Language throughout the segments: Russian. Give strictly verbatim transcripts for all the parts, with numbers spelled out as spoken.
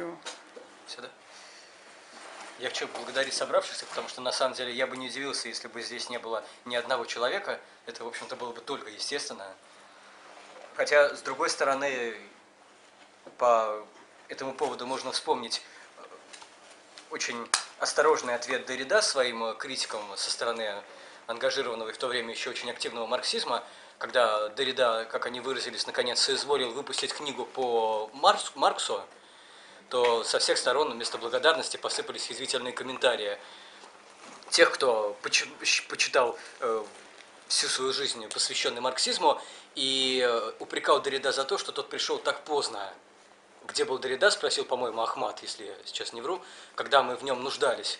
его. Сюда. Я хочу благодарить собравшихся, потому что на самом деле я бы не удивился, если бы здесь не было ни одного человека. Это, в общем-то, было бы только естественно. Хотя, с другой стороны, по этому поводу можно вспомнить очень осторожный ответ Деррида своим критикам со стороны ангажированного и в то время еще очень активного марксизма, когда Деррида, как они выразились, наконец соизволил выпустить книгу по Марксу, то со всех сторон вместо благодарности посыпались язвительные комментарии тех, кто почитал всю свою жизнь, посвященную марксизму, и упрекал Деррида за то, что тот пришел так поздно. Где был Деррида, спросил, по-моему, Ахмат, если я сейчас не вру, когда мы в нем нуждались.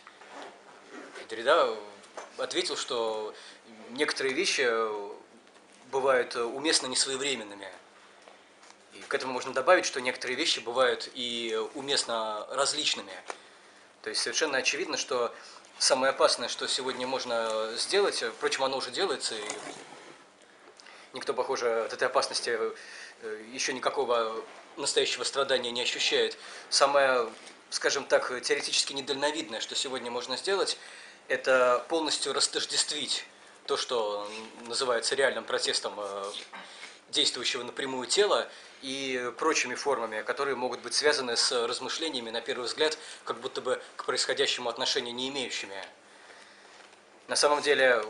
Деррида ответил, что некоторые вещи бывают уместно несвоевременными. И к этому можно добавить, что некоторые вещи бывают и уместно различными. То есть совершенно очевидно, что самое опасное, что сегодня можно сделать, впрочем, оно уже делается, и никто, похоже, от этой опасности еще никакого настоящего страдания не ощущает. Самое, скажем так, теоретически недальновидное, что сегодня можно сделать, это полностью растождествить то, что называется реальным протестом действующего напрямую тела и прочими формами, которые могут быть связаны с размышлениями, на первый взгляд, как будто бы к происходящему отношения не имеющими. На самом деле,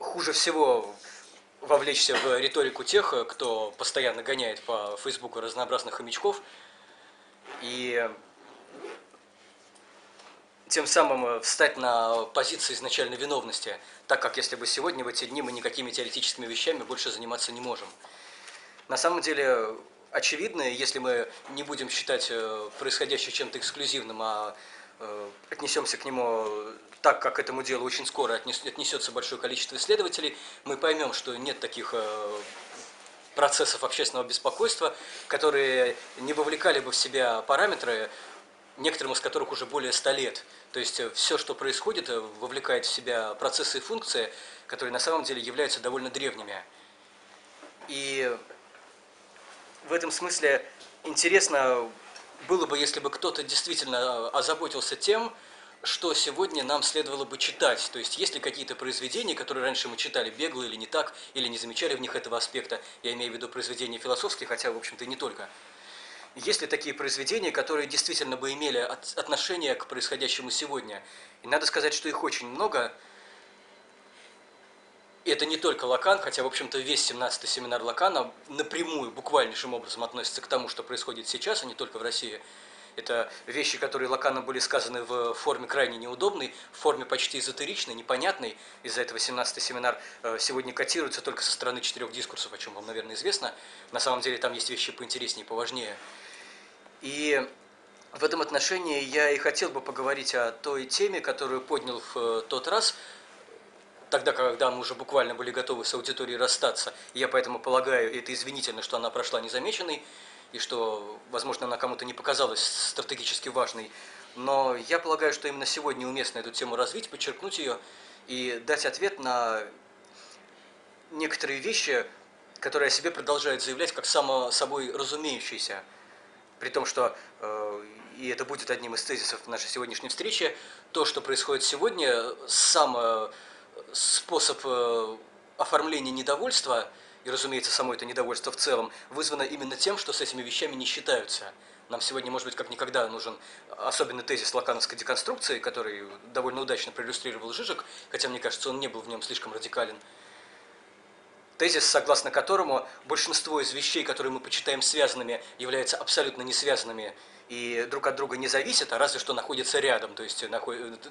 хуже всего вовлечься в риторику тех, кто постоянно гоняет по Фейсбуку разнообразных хомячков, и тем самым встать на позиции изначальной виновности, так как если бы сегодня, в эти дни, мы никакими теоретическими вещами больше заниматься не можем. На самом деле, очевидно, если мы не будем считать происходящее чем-то эксклюзивным, а отнесемся к нему так, как к этому делу очень скоро отнесется большое количество исследователей, мы поймем, что нет таких процессов общественного беспокойства, которые не вовлекали бы в себя параметры, некоторым из которых уже более ста лет. То есть все, что происходит, вовлекает в себя процессы и функции, которые на самом деле являются довольно древними. И в этом смысле интересно было бы, если бы кто-то действительно озаботился тем, что сегодня нам следовало бы читать. То есть есть ли какие-то произведения, которые раньше мы читали бегло или не так, или не замечали в них этого аспекта. Я имею в виду произведения философские, хотя, в общем-то, и не только. Есть ли такие произведения, которые действительно бы имели отношение к происходящему сегодня? И надо сказать, что их очень много. И это не только Лакан, хотя, в общем-то, весь семнадцатый семинар Лакана напрямую, буквальнейшим образом относится к тому, что происходит сейчас, а не только в России. Это вещи, которые Лаканом были сказаны в форме крайне неудобной, в форме почти эзотеричной, непонятной. Из-за этого семнадцатый семинар сегодня котируется только со стороны четырех дискурсов, о чем вам, наверное, известно. На самом деле там есть вещи поинтереснее, поважнее. И в этом отношении я и хотел бы поговорить о той теме, которую поднял в тот раз, тогда, когда мы уже буквально были готовы с аудиторией расстаться. Я поэтому полагаю, и это извинительно, что она прошла незамеченной, и что, возможно, она кому-то не показалась стратегически важной. Но я полагаю, что именно сегодня уместно эту тему развить, подчеркнуть ее и дать ответ на некоторые вещи, которые о себе продолжают заявлять как само собой разумеющиеся. При том, что, и это будет одним из тезисов нашей сегодняшней встречи, то, что происходит сегодня, сам способ оформления недовольства, и, разумеется, само это недовольство в целом, вызвано именно тем, что с этими вещами не считаются. Нам сегодня, может быть, как никогда нужен особенный тезис лакановской деконструкции, который довольно удачно проиллюстрировал Жижек, хотя, мне кажется, он не был в нем слишком радикален. Тезис, согласно которому большинство из вещей, которые мы почитаем связанными, являются абсолютно несвязанными и друг от друга не зависят, а разве что находятся рядом, то есть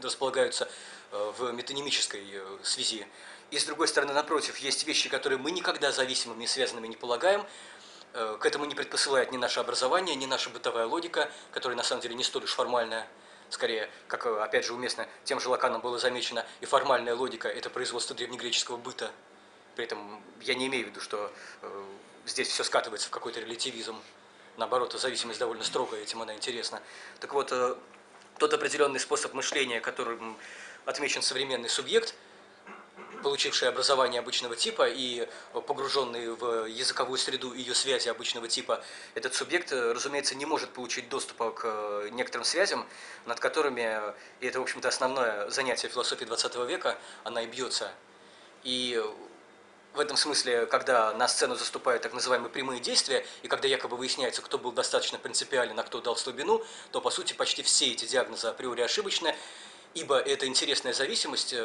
располагаются в метонимической связи. И с другой стороны, напротив, есть вещи, которые мы никогда зависимыми и связанными не полагаем, к этому не предпосылает ни наше образование, ни наша бытовая логика, которая на самом деле не столь уж формальная. Скорее, как, опять же, уместно тем же Лаканом было замечено, и формальная логика – это производство древнегреческого быта. При этом я не имею в виду, что э, здесь все скатывается в какой-то релятивизм. Наоборот, зависимость довольно строгая, этим она интересна. Так вот, э, тот определенный способ мышления, которым отмечен современный субъект, получившие образование обычного типа и погруженные в языковую среду и ее связи обычного типа, этот субъект, разумеется, не может получить доступа к некоторым связям, над которыми, и это, в общем-то, основное занятие философии двадцатого века, она и бьется. И в этом смысле, когда на сцену заступают так называемые прямые действия, и когда якобы выясняется, кто был достаточно принципиален, а кто дал слабину, то, по сути, почти все эти диагнозы априори ошибочны, ибо эта интересная зависимость,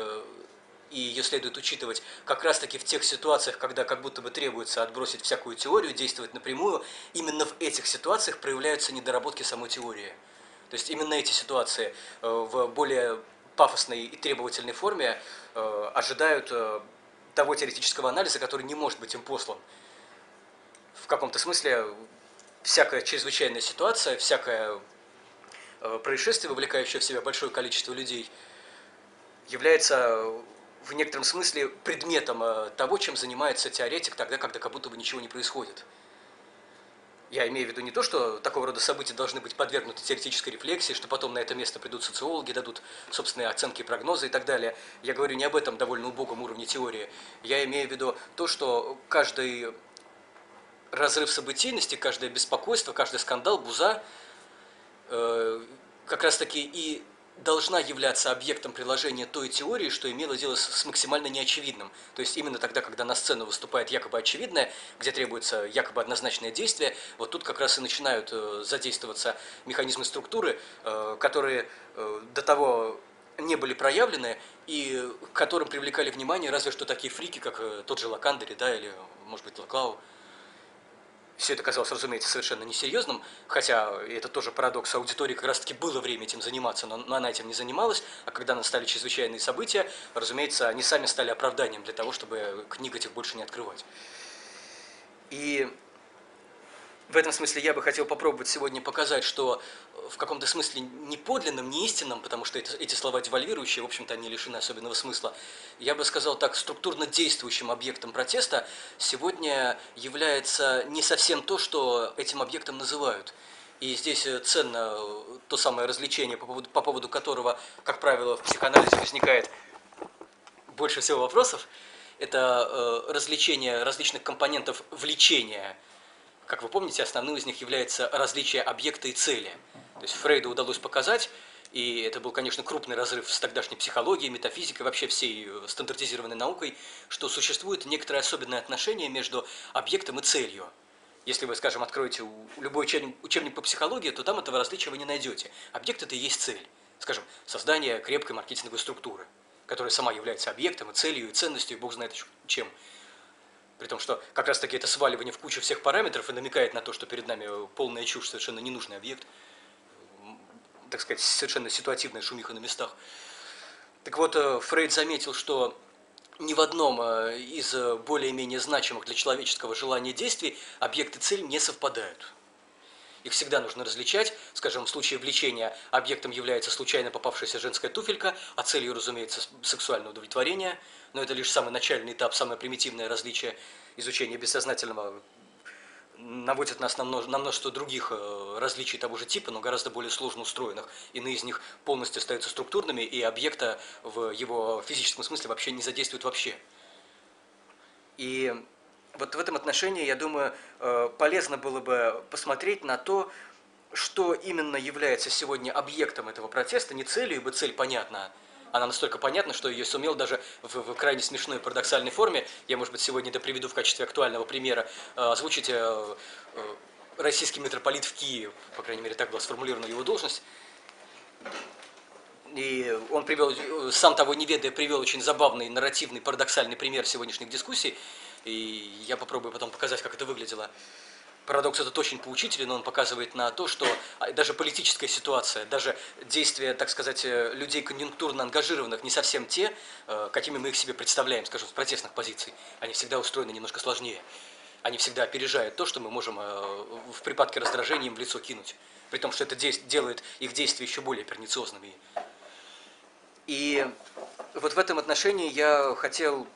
и ее следует учитывать как раз-таки в тех ситуациях, когда как будто бы требуется отбросить всякую теорию, действовать напрямую, именно в этих ситуациях проявляются недоработки самой теории. То есть именно эти ситуации в более пафосной и требовательной форме ожидают того теоретического анализа, который не может быть им послан. В каком-то смысле всякая чрезвычайная ситуация, всякое происшествие, вовлекающее в себя большое количество людей, является в некотором смысле предметом того, чем занимается теоретик тогда, когда как будто бы ничего не происходит. Я имею в виду не то, что такого рода события должны быть подвергнуты теоретической рефлексии, что потом на это место придут социологи, дадут собственные оценки, прогнозы и так далее. Я говорю не об этом довольно убогом уровне теории. Я имею в виду то, что каждый разрыв событийности, каждое беспокойство, каждый скандал, буза э, как раз-таки и должна являться объектом приложения той теории, что имело дело с максимально неочевидным. То есть именно тогда, когда на сцену выступает якобы очевидное, где требуется якобы однозначное действие, вот тут как раз и начинают задействоваться механизмы структуры, которые до того не были проявлены и к которым привлекали внимание разве что такие фрики, как тот же Локандери, да, или, может быть, Лаклау. Все это казалось, разумеется, совершенно несерьезным, хотя это тоже парадокс, аудитории как раз-таки было время этим заниматься, но она этим не занималась, а когда настали чрезвычайные события, разумеется, они сами стали оправданием для того, чтобы книг этих больше не открывать. И в этом смысле я бы хотел попробовать сегодня показать, что в каком-то смысле не подлинным, не истинным, потому что это, эти слова девальвирующие, в общем-то, они лишены особенного смысла, я бы сказал так, структурно действующим объектом протеста сегодня является не совсем то, что этим объектом называют. И здесь ценно то самое развлечение, по поводу, по поводу которого, как правило, в психоанализе возникает больше всего вопросов, это э, развлечение различных компонентов влечения. Как вы помните, основным из них является различие объекта и цели. То есть Фрейду удалось показать, и это был, конечно, крупный разрыв с тогдашней психологией, метафизикой, вообще всей стандартизированной наукой, что существует некоторое особенное отношение между объектом и целью. Если вы, скажем, откроете любой учебник по психологии, то там этого различия вы не найдете. Объект – это и есть цель. Скажем, создание крепкой маркетинговой структуры, которая сама является объектом, и целью, и ценностью, и бог знает чем. При том, что как раз-таки это сваливание в кучу всех параметров и намекает на то, что перед нами полная чушь, совершенно ненужный объект, так сказать, совершенно ситуативная шумиха на местах. Так вот, Фрейд заметил, что ни в одном из более-менее значимых для человеческого желания действий объект и цель не совпадают. Их всегда нужно различать. Скажем, в случае влечения объектом является случайно попавшаяся женская туфелька, а целью, разумеется, сексуальное удовлетворение. Но это лишь самый начальный этап, самое примитивное различие изучения бессознательного. Наводит нас на множество других различий того же типа, но гораздо более сложно устроенных. Иные из них полностью остаются структурными, и объекта в его физическом смысле вообще не задействует вообще. И вот в этом отношении, я думаю, полезно было бы посмотреть на то, что именно является сегодня объектом этого протеста, не целью, ибо цель понятна. Она настолько понятна, что ее сумел даже в, в крайне смешной парадоксальной форме, я, может быть, сегодня это приведу в качестве актуального примера, озвучить российский митрополит в Киеве, по крайней мере, так была сформулирована его должность. И он привел, сам того не ведая, привел очень забавный, нарративный, парадоксальный пример сегодняшних дискуссий. И я попробую потом показать, как это выглядело. Парадокс этот очень поучителен, он показывает на то, что даже политическая ситуация, даже действия, так сказать, людей конъюнктурно ангажированных не совсем те, какими мы их себе представляем, скажем, с протестных позиций. Они всегда устроены немножко сложнее. Они всегда опережают то, что мы можем в припадке раздражения им в лицо кинуть. При том, что это делает их действия еще более перницозными. И вот в этом отношении я хотел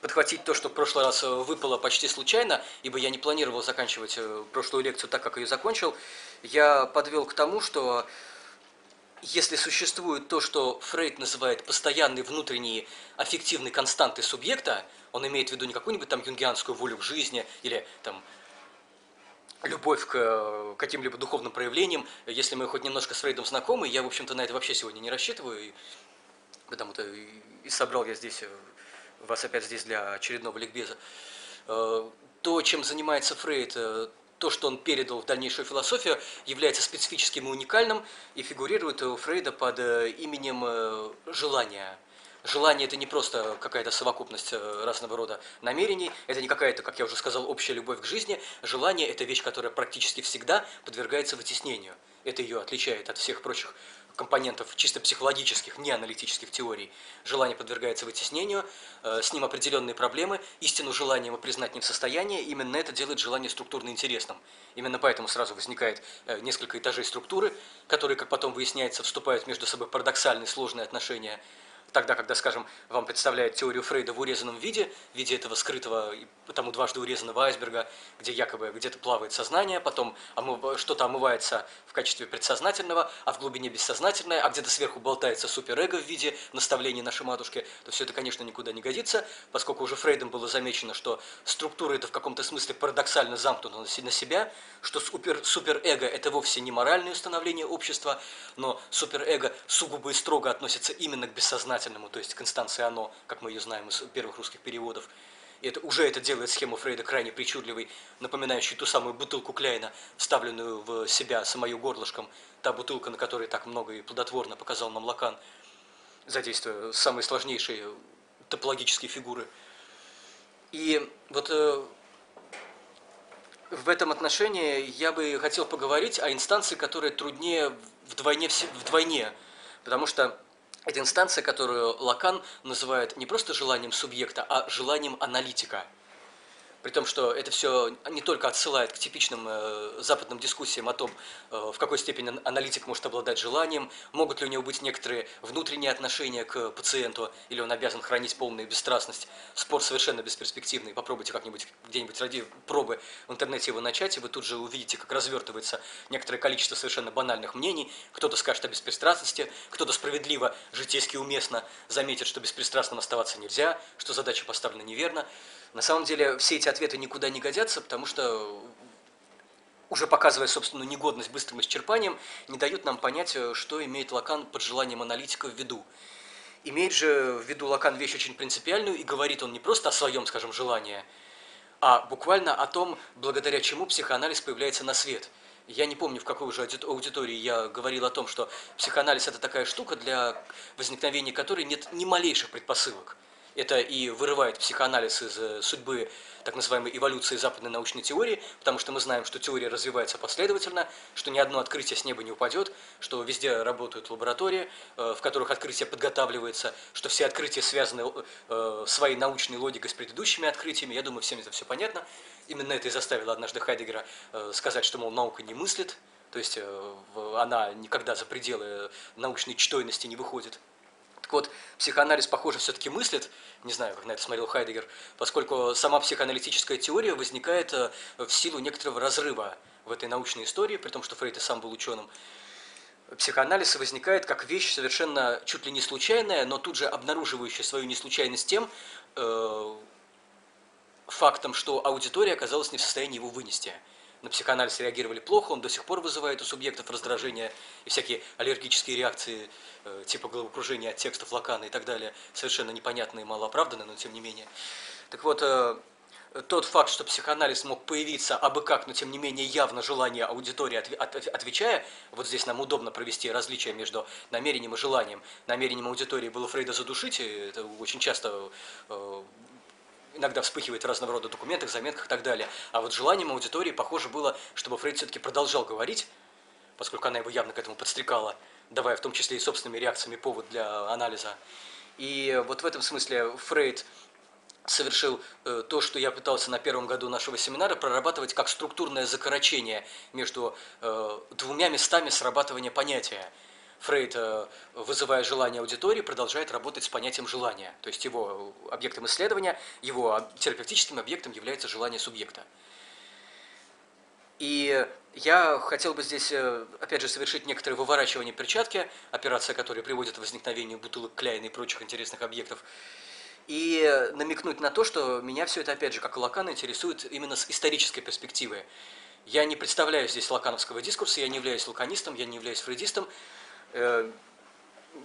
подхватить то, что в прошлый раз выпало почти случайно, ибо я не планировал заканчивать прошлую лекцию так, как ее закончил, я подвел к тому, что если существует то, что Фрейд называет постоянные внутренние аффективные константы субъекта, он имеет в виду не какую-нибудь там юнгианскую волю к жизни или там любовь к каким-либо духовным проявлениям. Если мы хоть немножко с Фрейдом знакомы, я, в общем-то, на это вообще сегодня не рассчитываю, и потому-то и собрал я здесь, вас опять здесь для очередного ликбеза. То, чем занимается Фрейд, то, что он передал в дальнейшую философию, является специфическим и уникальным, и фигурирует у Фрейда под именем желания. Желание – это не просто какая-то совокупность разного рода намерений, это не какая-то, как я уже сказал, общая любовь к жизни. Желание – это вещь, которая практически всегда подвергается вытеснению. Это ее отличает от всех прочих компонентов чисто психологических, не аналитических теорий. Желание подвергается вытеснению, с ним определенные проблемы, истину желания мы признать не в состоянии, именно это делает желание структурно интересным. Именно поэтому сразу возникает несколько этажей структуры, которые, как потом выясняется, вступают между собой в парадоксальные сложные отношения. Тогда, когда, скажем, вам представляют теорию Фрейда в урезанном виде, в виде этого скрытого, потому дважды урезанного айсберга, где якобы где-то плавает сознание, потом что-то омывается в качестве предсознательного, а в глубине бессознательное, а где-то сверху болтается суперэго в виде наставлений нашей матушки, то все это, конечно, никуда не годится, поскольку уже Фрейдом было замечено, что структура это в каком-то смысле парадоксально замкнута на себя, что суперэго это вовсе не моральное установление общества, но суперэго сугубо и строго относится именно к бессознательному, то есть к инстанции «оно», как мы ее знаем из первых русских переводов. И это, уже это делает схему Фрейда крайне причудливой, напоминающей ту самую бутылку Кляйна, вставленную в себя самою горлышком, та бутылка, на которой так много и плодотворно показал нам Лакан, задействуя самые сложнейшие топологические фигуры. И вот э, в этом отношении я бы хотел поговорить о инстанции, которая труднее вдвойне, вдвойне потому что это инстанция, которую Лакан называет не просто желанием субъекта, а желанием аналитика. При том, что это все не только отсылает к типичным э, западным дискуссиям о том, э, в какой степени аналитик может обладать желанием, могут ли у него быть некоторые внутренние отношения к пациенту, или он обязан хранить полную бесстрастность. Спор совершенно бесперспективный. Попробуйте как-нибудь где-нибудь ради пробы в интернете его начать, и вы тут же увидите, как развертывается некоторое количество совершенно банальных мнений. Кто-то скажет о беспристрастности, кто-то справедливо, житейски уместно заметит, что беспристрастным оставаться нельзя, что задача поставлена неверно. На самом деле все эти ответы никуда не годятся, потому что, уже показывая собственную негодность быстрым исчерпанием, не дают нам понять, что имеет Лакан под желанием аналитика в виду. Имеет же в виду Лакан вещь очень принципиальную, и говорит он не просто о своем, скажем, желании, а буквально о том, благодаря чему психоанализ появляется на свет. Я не помню, в какой уже аудитории я говорил о том, что психоанализ – это такая штука, для возникновения которой нет ни малейших предпосылок. Это и вырывает психоанализ из судьбы так называемой эволюции западной научной теории, потому что мы знаем, что теория развивается последовательно, что ни одно открытие с неба не упадет, что везде работают лаборатории, в которых открытие подготавливается, что все открытия связаны своей научной логикой с предыдущими открытиями. Я думаю, всем это все понятно. Именно это и заставило однажды Хайдеггера сказать, что, мол, наука не мыслит, то есть она никогда за пределы научной чтойности не выходит. Так вот, психоанализ, похоже, все-таки мыслит, не знаю, как на это смотрел Хайдеггер, поскольку сама психоаналитическая теория возникает в силу некоторого разрыва в этой научной истории, при том, что Фрейд и сам был ученым. Психоанализ возникает как вещь совершенно чуть ли не случайная, но тут же обнаруживающая свою неслучайность тем э, фактом, что аудитория оказалась не в состоянии его вынести. На психоанализ реагировали плохо, он до сих пор вызывает у субъектов раздражение и всякие аллергические реакции, типа головокружения от текстов Лакана и так далее, совершенно непонятные и малооправданные, но тем не менее. Так вот, тот факт, что психоанализ мог появиться абы как, но тем не менее явно желание аудитории отвечая, вот здесь нам удобно провести различие между намерением и желанием. Намерением аудитории было Фрейда задушить, и это очень часто... иногда вспыхивает в разного рода документах, заметках и так далее. А вот желанием аудитории, похоже, было, чтобы Фрейд все-таки продолжал говорить, поскольку она его явно к этому подстрекала, давая в том числе и собственными реакциями повод для анализа. И вот в этом смысле Фрейд совершил то, что я пытался на первом году нашего семинара прорабатывать как структурное закорочение между двумя местами срабатывания понятия. Фрейд, вызывая желание аудитории, продолжает работать с понятием желания. То есть его объектом исследования, его терапевтическим объектом является желание субъекта. И я хотел бы здесь, опять же, совершить некоторое выворачивание перчатки, операция которой приводит к возникновению бутылок Кляйна и прочих интересных объектов, и намекнуть на то, что меня все это, опять же, как и Лакана, интересует именно с исторической перспективы. Я не представляю здесь лакановского дискурса, я не являюсь лаканистом, я не являюсь фрейдистом.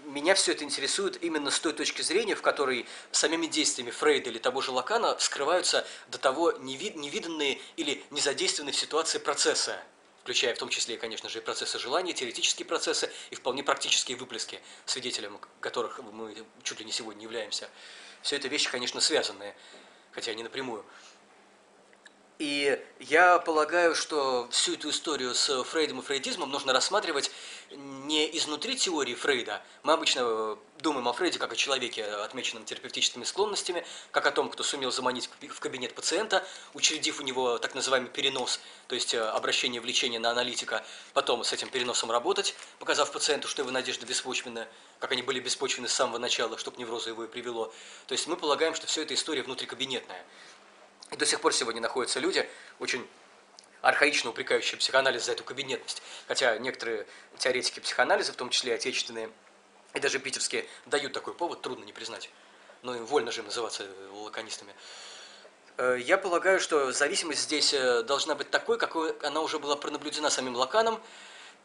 Меня все это интересует именно с той точки зрения, в которой самими действиями Фрейда или того же Лакана вскрываются до того невиданные или незадействованные в ситуации процессы, включая в том числе, конечно же, и процессы желания, теоретические процессы и вполне практические выплески, свидетелем которых мы чуть ли не сегодня являемся. Все это вещи, конечно, связанные, хотя не напрямую. И я полагаю, что всю эту историю с Фрейдом и фрейдизмом нужно рассматривать не изнутри теории Фрейда. Мы обычно думаем о Фрейде как о человеке, отмеченном терапевтическими склонностями, как о том, кто сумел заманить в кабинет пациента, учредив у него так называемый перенос, то есть обращение влечения на аналитика, потом с этим переносом работать, показав пациенту, что его надежда беспочвенна, как они были беспочвенны с самого начала, чтобы невроза его и привело. То есть мы полагаем, что все это история внутрикабинетная. И до сих пор сегодня находятся люди, очень архаично упрекающие психоанализ за эту кабинетность. Хотя некоторые теоретики психоанализа, в том числе и отечественные, и даже питерские, дают такой повод, трудно не признать. Но им вольно же им называться лаканистами. Я полагаю, что зависимость здесь должна быть такой, какой она уже была пронаблюдена самим Лаканом.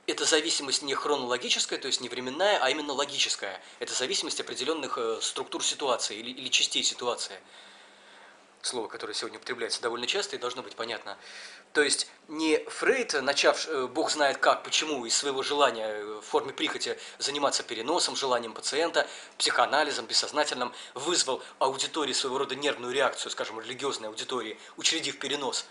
Это зависимость не хронологическая, то есть не временная, а именно логическая. Это зависимость определенных структур ситуации или, или частей ситуации. Слово, которое сегодня употребляется довольно часто и должно быть понятно. То есть не Фрейд, начав бог знает как, почему, из своего желания в форме прихоти заниматься переносом, желанием пациента, психоанализом, бессознательным, вызвал аудитории своего рода нервную реакцию, скажем, религиозной аудитории, учредив перенос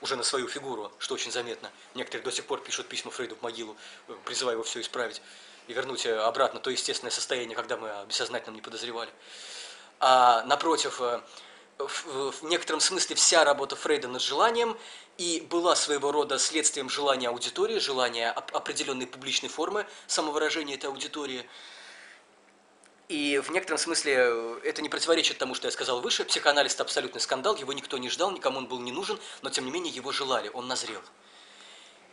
уже на свою фигуру, что очень заметно. Некоторые до сих пор пишут письма Фрейду в могилу, призывая его все исправить и вернуть обратно то естественное состояние, когда мы о бессознательном не подозревали. А напротив... В некотором смысле вся работа Фрейда над желанием и была своего рода следствием желания аудитории, желания определенной публичной формы самовыражения этой аудитории. И в некотором смысле это не противоречит тому, что я сказал выше. Психоанализ – это абсолютный скандал, его никто не ждал, никому он был не нужен, но тем не менее его желали, он назрел.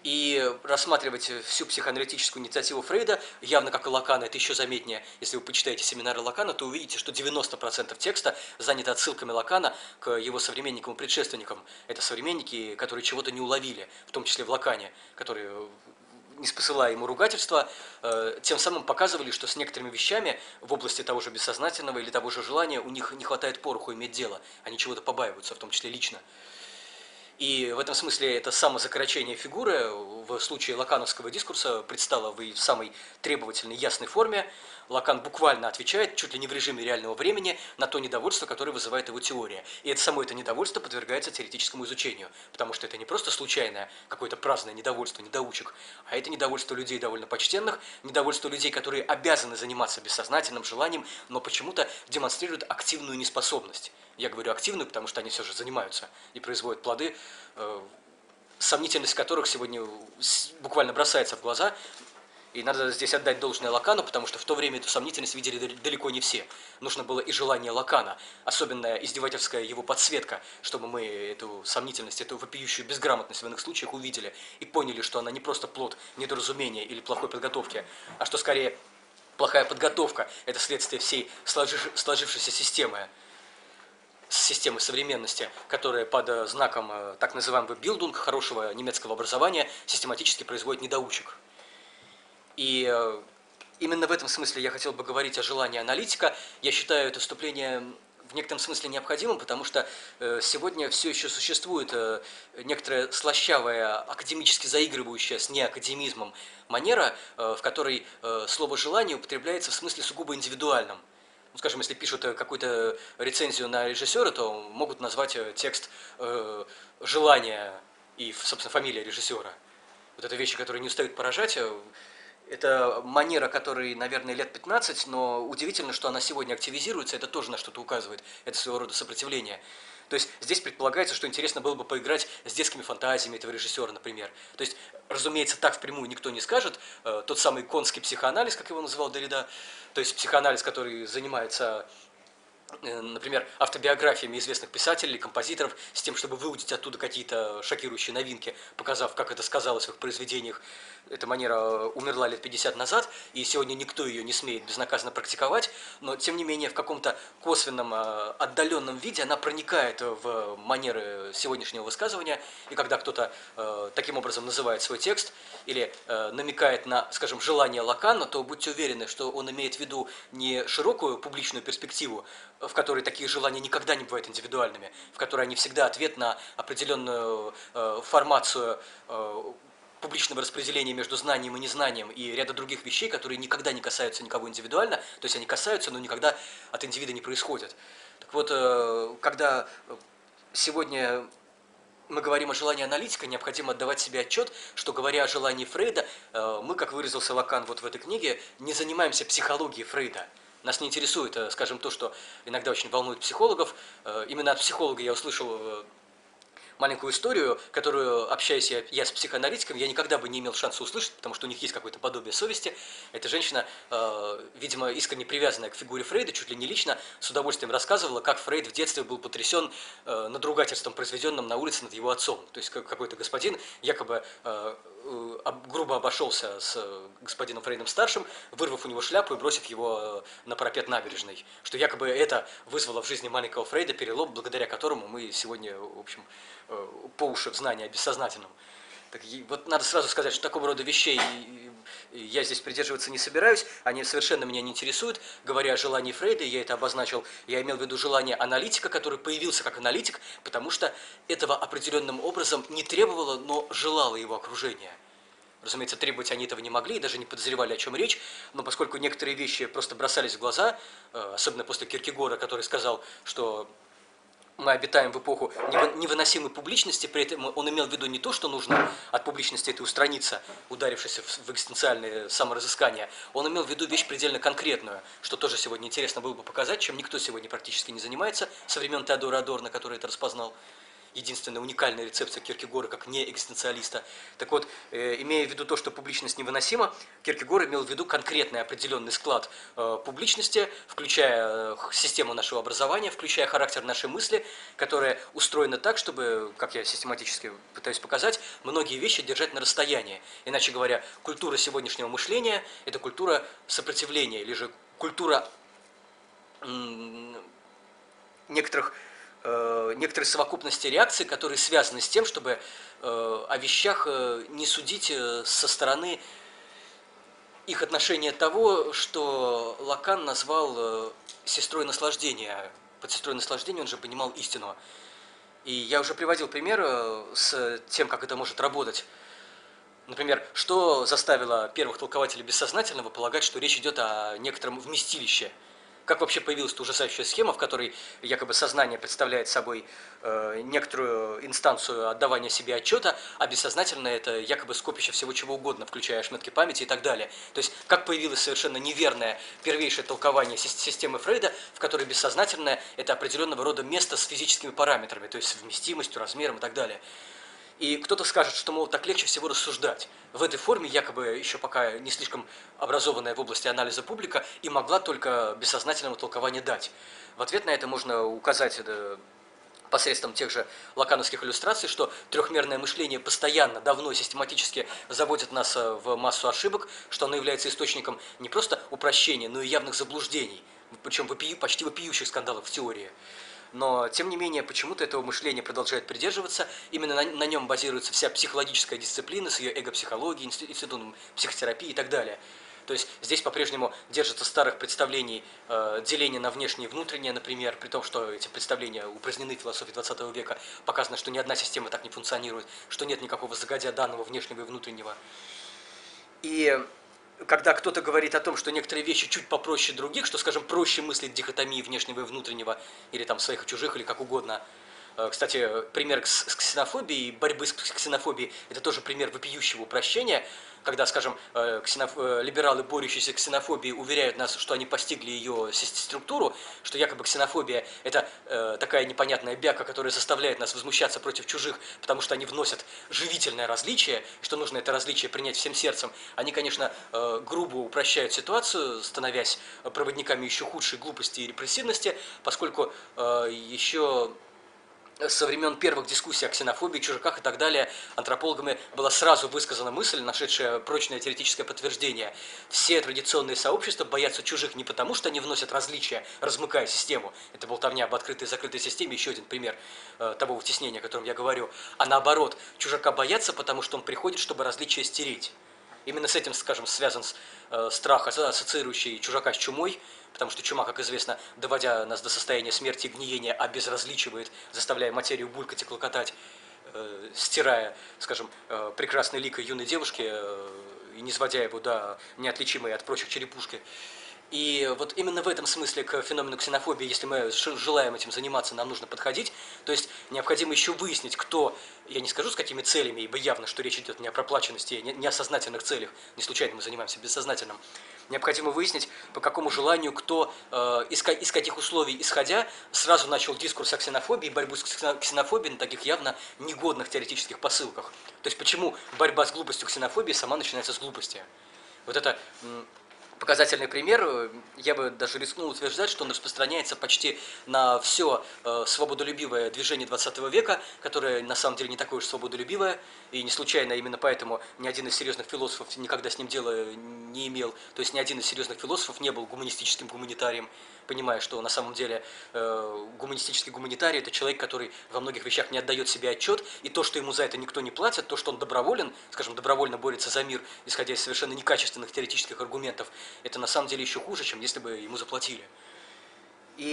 И рассматривать всю психоаналитическую инициативу Фрейда, явно как и Лакана, это еще заметнее. Если вы почитаете семинары Лакана, то увидите, что девяносто процентов текста занято отсылками Лакана к его современникам и предшественникам. Это современники, которые чего-то не уловили, в том числе в Лакане, которые, не спосылая ему ругательства, тем самым показывали, что с некоторыми вещами в области того же бессознательного или того же желания у них не хватает пороху иметь дело, они чего-то побаиваются, в том числе лично. И в этом смысле это самозакорочение фигуры в случае лакановского дискурса предстало в самой требовательной, ясной форме. Лакан буквально отвечает, чуть ли не в режиме реального времени, на то недовольство, которое вызывает его теория. И это само это недовольство подвергается теоретическому изучению, потому что это не просто случайное какое-то праздное недовольство недоучек, а это недовольство людей довольно почтенных, недовольство людей, которые обязаны заниматься бессознательным желанием, но почему-то демонстрируют активную неспособность. Я говорю активную, потому что они все же занимаются и производят плоды, э, сомнительность которых сегодня буквально бросается в глаза. И надо здесь отдать должное Лакану, потому что в то время эту сомнительность видели далеко не все. Нужно было и желание Лакана, особенно издевательская его подсветка, чтобы мы эту сомнительность, эту вопиющую безграмотность в иных случаях увидели и поняли, что она не просто плод недоразумения или плохой подготовки, а что скорее плохая подготовка – это следствие всей сложившейся системы. Системы современности, которая под знаком так называемого «билдунг», хорошего немецкого образования, систематически производит недоучек. И именно в этом смысле я хотел бы говорить о желании аналитика. Я считаю это вступление в некотором смысле необходимым, потому что сегодня все еще существует некоторая слащавая, академически заигрывающая с неакадемизмом манера, в которой слово «желание» употребляется в смысле сугубо индивидуальном. Скажем, если пишут какую-то рецензию на режиссера, то могут назвать текст э, «желание» и, собственно, фамилия режиссера. Вот это вещи, которые не устают поражать. Это манера, которой, наверное, лет пятнадцать, но удивительно, что она сегодня активизируется, это тоже на что-то указывает, это своего рода сопротивление. То есть здесь предполагается, что интересно было бы поиграть с детскими фантазиями этого режиссера, например. То есть, разумеется, так впрямую никто не скажет. Тот самый конский психоанализ, как его называл Дорида, то есть психоанализ, который занимается например, автобиографиями известных писателей, композиторов, с тем, чтобы выудить оттуда какие-то шокирующие новинки, показав, как это сказалось в их произведениях. Эта манера умерла лет пятьдесят назад, и сегодня никто ее не смеет безнаказанно практиковать, но, тем не менее, в каком-то косвенном, отдаленном виде она проникает в манеры сегодняшнего высказывания, и когда кто-то таким образом называет свой текст или намекает на, скажем, желание Лакана, то будьте уверены, что он имеет в виду не широкую публичную перспективу, в которой такие желания никогда не бывают индивидуальными, в которой они всегда ответ на определенную э, формацию э, публичного распределения между знанием и незнанием и ряда других вещей, которые никогда не касаются никого индивидуально, то есть они касаются, но никогда от индивида не происходят. Так вот, э, когда сегодня мы говорим о желании аналитика, необходимо отдавать себе отчет, что, говоря о желании Фрейда, э, мы, как выразился Лакан вот в этой книге, не занимаемся психологией Фрейда. Нас не интересует, скажем, то, что иногда очень волнует психологов. Именно от психолога я услышал маленькую историю, которую, общаясь я, я с психоаналитиком, я никогда бы не имел шанса услышать, потому что у них есть какое-то подобие совести. Эта женщина, э, видимо, искренне привязанная к фигуре Фрейда, чуть ли не лично, с удовольствием рассказывала, как Фрейд в детстве был потрясен э, надругательством, произведенным на улице над его отцом. То есть какой-то господин якобы э, э, грубо обошелся с господином Фрейдом-старшим, вырвав у него шляпу и бросив его на парапет набережной, что якобы это вызвало в жизни маленького Фрейда перелом, благодаря которому мы сегодня, в общем, по уши в знания о бессознательном. Так, вот надо сразу сказать, что такого рода вещей я здесь придерживаться не собираюсь, они совершенно меня не интересуют. Говоря о желании Фрейда, я это обозначил, я имел в виду желание аналитика, который появился как аналитик, потому что этого определенным образом не требовало, но желало его окружение. Разумеется, требовать они этого не могли, даже не подозревали, о чем речь, но поскольку некоторые вещи просто бросались в глаза, особенно после Киркегора, который сказал, что мы обитаем в эпоху невыносимой публичности, при этом он имел в виду не то, что нужно от публичности этой устраниться, ударившись в экзистенциальное саморазыскание, он имел в виду вещь предельно конкретную, что тоже сегодня интересно было бы показать, чем никто сегодня практически не занимается, со времен Теодора Адорна, который это распознал. Единственная уникальная рецепция Киркегора как неэкзистенциалиста. Так вот, э, имея в виду то, что публичность невыносима, Киркегор имел в виду конкретный определенный склад э, публичности, включая э, систему нашего образования, включая характер нашей мысли, которая устроена так, чтобы, как я систематически пытаюсь показать, многие вещи держать на расстоянии. Иначе говоря, культура сегодняшнего мышления – это культура сопротивления, или же культура м- некоторых... некоторые совокупности реакций, которые связаны с тем, чтобы о вещах не судить со стороны их отношения того, что Лакан назвал сестрой наслаждения. Под сестрой наслаждения он же понимал истину. И я уже приводил пример с тем, как это может работать. Например, что заставило первых толкователей бессознательного полагать, что речь идет о некотором вместилище? Как вообще появилась эта ужасающая схема, в которой якобы сознание представляет собой э, некоторую инстанцию отдавания себе отчета, а бессознательно это якобы скопище всего чего угодно, включая ошметки памяти и так далее. То есть как появилось совершенно неверное первейшее толкование системы Фрейда, в которой бессознательное – это определенного рода место с физическими параметрами, то есть совместимостью, размером и так далее. И кто-то скажет, что, мол, так легче всего рассуждать. В этой форме, якобы еще пока не слишком образованная в области анализа публика, и могла только бессознательного толкования дать. В ответ на это можно указать это посредством тех же лакановских иллюстраций, что трехмерное мышление постоянно, давно и систематически заводит нас в массу ошибок, что оно является источником не просто упрощения, но и явных заблуждений, причем вопию, почти вопиющих скандалов в теории. Но, тем не менее, почему-то этого мышления продолжает придерживаться. Именно на, на нем базируется вся психологическая дисциплина с ее эго-психологией, институтом психотерапии и так далее. То есть здесь по-прежнему держится старых представлений э, деления на внешнее и внутреннее, например, при том, что эти представления упразднены в философии двадцатого века, показано, что ни одна система так не функционирует, что нет никакого загодя данного внешнего и внутреннего. И когда кто-то говорит о том, что некоторые вещи чуть попроще других, что, скажем, проще мыслить дихотомии внешнего и внутреннего, или там своих и чужих, или как угодно. Кстати, пример с ксенофобией, борьбы с ксенофобией, это тоже пример вопиющего упрощения, когда, скажем, ксеноф... либералы, борющиеся с ксенофобией, уверяют нас, что они постигли ее структуру, что якобы ксенофобия – это э, такая непонятная бяка, которая заставляет нас возмущаться против чужих, потому что они вносят живительное различие, что нужно это различие принять всем сердцем. Они, конечно, э, грубо упрощают ситуацию, становясь проводниками еще худшей глупости и репрессивности, поскольку э, еще... со времен первых дискуссий о ксенофобии, чужаках и так далее, антропологами была сразу высказана мысль, нашедшая прочное теоретическое подтверждение. Все традиционные сообщества боятся чужих не потому, что они вносят различия, размыкая систему. Это болтовня об открытой и закрытой системе, еще один пример э, того утеснения, о котором я говорю. А наоборот, чужака боятся, потому что он приходит, чтобы различия стереть. Именно с этим, скажем, связан э, страх, ассоциирующий чужака с чумой, потому что чума, как известно, доводя нас до состояния смерти и гниения, обезразличивает, заставляя материю булькать и клокотать, э, стирая, скажем, э, прекрасный лик юной девушки э, и не сводя его до неотличимой от прочих черепушки. И вот именно в этом смысле к феномену ксенофобии, если мы желаем этим заниматься, нам нужно подходить. То есть необходимо еще выяснить, кто, я не скажу с какими целями, ибо явно, что речь идет не о проплаченности, не о неосознательных целях, не случайно мы занимаемся бессознательным. Необходимо выяснить, по какому желанию, кто, э, из, из каких условий исходя, сразу начал дискурс о ксенофобии, борьбу с ксенофобией на таких явно негодных теоретических посылках. То есть почему борьба с глупостью ксенофобии сама начинается с глупости? Вот это... показательный пример, я бы даже рискнул утверждать, что он распространяется почти на все э, свободолюбивое движение двадцатого века, которое на самом деле не такое уж свободолюбивое, и не случайно именно поэтому ни один из серьезных философов никогда с ним дела не имел, то есть ни один из серьезных философов не был гуманистическим гуманитарием, понимая, что на самом деле э, гуманистический гуманитарий – это человек, который во многих вещах не отдает себе отчет, и то, что ему за это никто не платит, то, что он доброволен, скажем, добровольно борется за мир, исходя из совершенно некачественных теоретических аргументов, это на самом деле еще хуже, чем если бы ему заплатили. И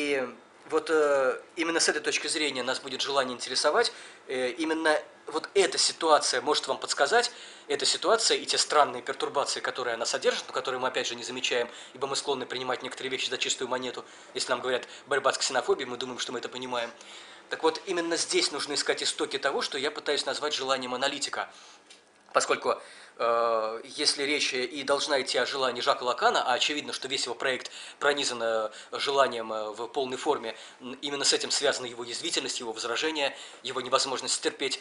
вот э, именно с этой точки зрения нас будет желание интересовать. Э, именно вот эта ситуация может вам подсказать, эта ситуация и те странные пертурбации, которые она содержит, но которые мы опять же не замечаем, ибо мы склонны принимать некоторые вещи за чистую монету. Если нам говорят «борьба с ксенофобией», мы думаем, что мы это понимаем. Так вот, именно здесь нужно искать истоки того, что я пытаюсь назвать желанием аналитика. Поскольку э, если речь и должна идти о желании Жака Лакана, а очевидно, что весь его проект пронизан желанием в полной форме, именно с этим связана его язвительность, его возражение, его невозможность терпеть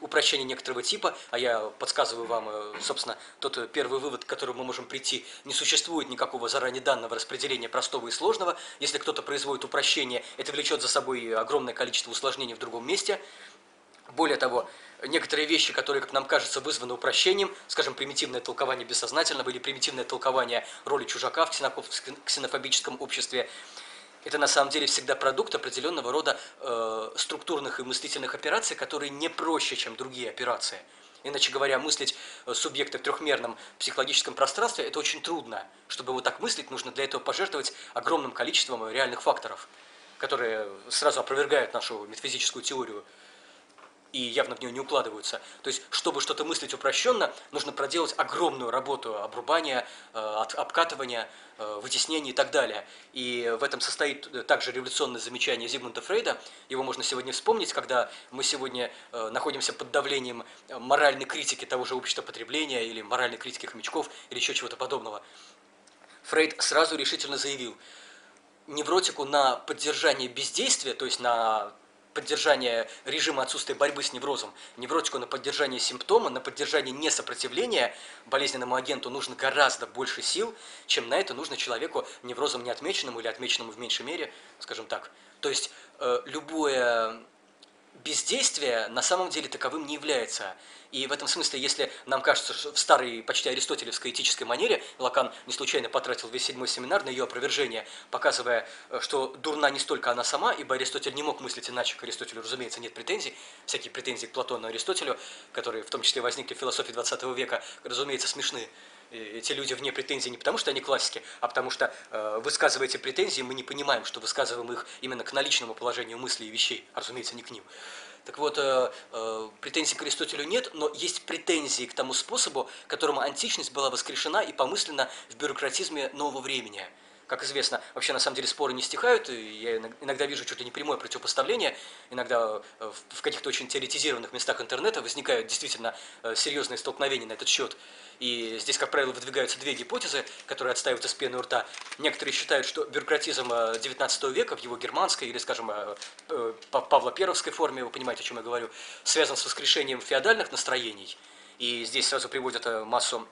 упрощение некоторого типа, а я подсказываю вам, собственно, тот первый вывод, к которому мы можем прийти, не существует никакого заранее данного распределения простого и сложного. Если кто-то производит упрощение, это влечет за собой огромное количество усложнений в другом месте. Более того, некоторые вещи, которые, как нам кажется, вызваны упрощением, скажем, примитивное толкование бессознательного или примитивное толкование роли чужака в ксенофобическом обществе, это на самом деле всегда продукт определенного рода э, структурных и мыслительных операций, которые не проще, чем другие операции. Иначе говоря, мыслить субъекта в трехмерном психологическом пространстве – это очень трудно. Чтобы его так мыслить, нужно для этого пожертвовать огромным количеством реальных факторов, которые сразу опровергают нашу метафизическую теорию и явно в нее не укладываются. То есть, чтобы что-то мыслить упрощенно, нужно проделать огромную работу обрубания, обкатывания, вытеснения и так далее. И в этом состоит также революционное замечание Зигмунда Фрейда. Его можно сегодня вспомнить, когда мы сегодня находимся под давлением моральной критики того же общества потребления или моральной критики хомячков или еще чего-то подобного. Фрейд сразу решительно заявил: невротику на поддержание бездействия, то есть на поддержание режима отсутствия борьбы с неврозом, невротику на поддержание симптома, на поддержание несопротивления болезненному агенту нужно гораздо больше сил, чем на это нужно человеку неврозом неотмеченному или отмеченному в меньшей мере, скажем так. То есть э, любое бездействие на самом деле таковым не является. И в этом смысле, если нам кажется, что в старой, почти аристотелевской этической манере, Лакан не случайно потратил весь седьмой семинар на ее опровержение, показывая, что дурна не столько она сама, ибо Аристотель не мог мыслить иначе, к Аристотелю, разумеется, нет претензий, всякие претензии к Платону и Аристотелю, которые в том числе возникли в философии двадцатого века, разумеется, смешны. Эти люди вне претензий не потому, что они классики, а потому что, э, высказывая эти претензии, мы не понимаем, что высказываем их именно к наличному положению мыслей и вещей, а, разумеется, не к ним. Так вот, э, э, претензий к Аристотелю нет, но есть претензии к тому способу, которому античность была воскрешена и помыслена в бюрократизме нового времени. как известно, вообще на самом деле споры не стихают, и я иногда вижу чуть ли не прямое противопоставление, иногда в каких-то очень теоретизированных местах интернета возникают действительно серьезные столкновения на этот счет. И здесь, как правило, выдвигаются две гипотезы, которые отстаиваются с пеной у рта. Некоторые считают, что бюрократизм девятнадцатого века в его германской или, скажем, павлоперовской форме, вы понимаете, о чем я говорю, связан с воскрешением феодальных настроений. И здесь сразу приводят массу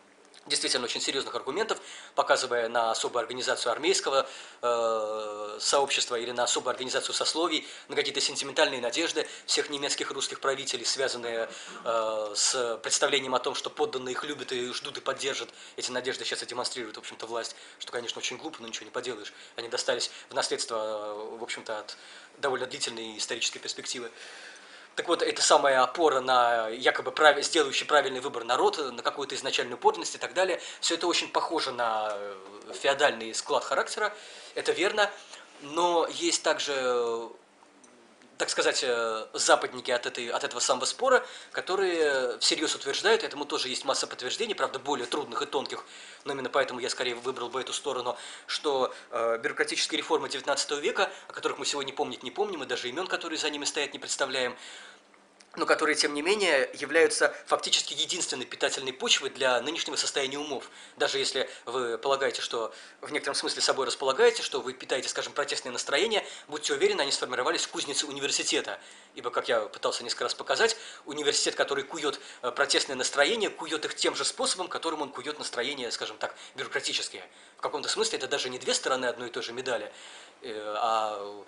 действительно очень серьезных аргументов, показывая на особую организацию армейского э, сообщества или на особую организацию сословий, на какие-то сентиментальные надежды всех немецких и русских правителей, связанные э, с представлением о том, что подданные их любят и ждут и поддержат. Эти надежды сейчас и демонстрирует, в общем-то, власть, что, конечно, очень глупо, но ничего не поделаешь. Они достались в наследство, в общем-то, от довольно длительной исторической перспективы. Так вот, это самая опора на якобы прав... сделающий правильный выбор народ, на какую-то изначальную подлинность и так далее. Все это очень похоже на феодальный склад характера, это верно. Но есть также, так сказать, западники от, этой, от этого самого спора, которые всерьез утверждают, этому тоже есть масса подтверждений, правда, более трудных и тонких, но именно поэтому я скорее выбрал бы эту сторону, что бюрократические реформы девятнадцатого века, о которых мы сегодня помнить не помним, и даже имен, которые за ними стоят, не представляем, но которые, тем не менее, являются фактически единственной питательной почвой для нынешнего состояния умов. Даже если вы полагаете, что в некотором смысле собой располагаете, что вы питаете, скажем, протестные настроения, будьте уверены, они сформировались в кузнице университета. Ибо, как я пытался несколько раз показать, университет, который кует протестные настроения, кует их тем же способом, которым он кует настроения, скажем так, бюрократические. В каком-то смысле это даже не две стороны одной и той же медали, а...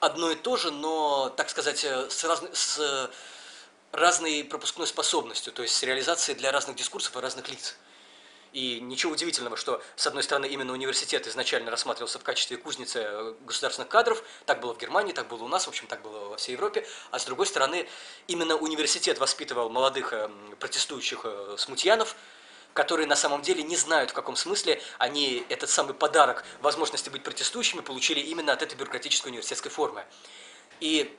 одно и то же, но, так сказать, с, раз... с разной пропускной способностью, то есть с реализацией для разных дискурсов и разных лиц. И ничего удивительного, что, с одной стороны, именно университет изначально рассматривался в качестве кузницы государственных кадров, так было в Германии, так было у нас, в общем, так было во всей Европе, а с другой стороны, именно университет воспитывал молодых протестующих смутьянов, которые на самом деле не знают, в каком смысле они этот самый подарок возможности быть протестующими получили именно от этой бюрократической университетской формы. И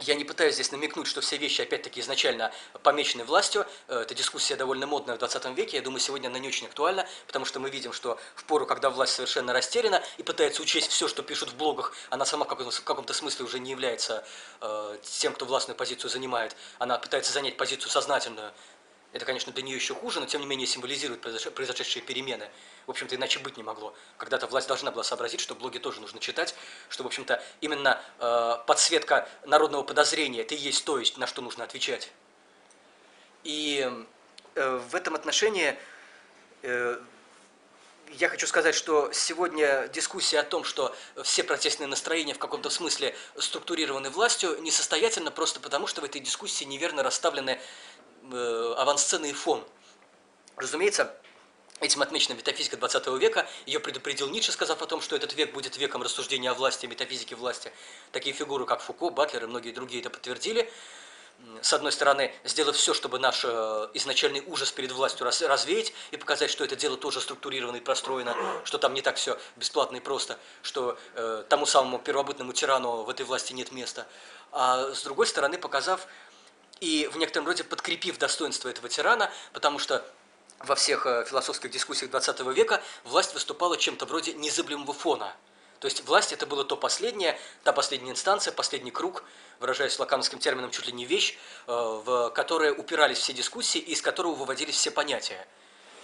я не пытаюсь здесь намекнуть, что все вещи, опять-таки, изначально помечены властью. Эта дискуссия довольно модная в двадцатом веке. Я думаю, сегодня она не очень актуальна, потому что мы видим, что в пору, когда власть совершенно растеряна и пытается учесть все, что пишут в блогах, она сама в каком-то, в каком-то смысле уже не является э, тем, кто властную позицию занимает. Она пытается занять позицию сознательную. Это, конечно, для нее еще хуже, но тем не менее символизирует произошедшие перемены. В общем-то, иначе быть не могло. Когда-то власть должна была сообразить, что блоги тоже нужно читать, что, в общем-то, именно э, подсветка народного подозрения – это и есть то, на что нужно отвечать. И э, в этом отношении э, я хочу сказать, что сегодня дискуссия о том, что все протестные настроения в каком-то смысле структурированы властью, несостоятельна просто потому, что в этой дискуссии неверно расставлены авансценный фон. Разумеется, этим отмечена метафизика двадцатого века. Ее предупредил Ницше, сказав о том, что этот век будет веком рассуждения о власти, метафизике власти. Такие фигуры, как Фуко, Батлер и многие другие это подтвердили. С одной стороны, сделав все, чтобы наш изначальный ужас перед властью развеять и показать, что это дело тоже структурировано и простроено, что там не так все бесплатно и просто, что э, тому самому первобытному тирану в этой власти нет места. А с другой стороны, показав и в некотором роде подкрепив достоинство этого тирана, потому что во всех философских дискуссиях двадцатого века власть выступала чем-то вроде незыблемого фона. То есть власть – это было то последнее, та последняя инстанция, последний круг, выражаясь лакановским термином чуть ли не вещь, в которое упирались все дискуссии и из которого выводились все понятия.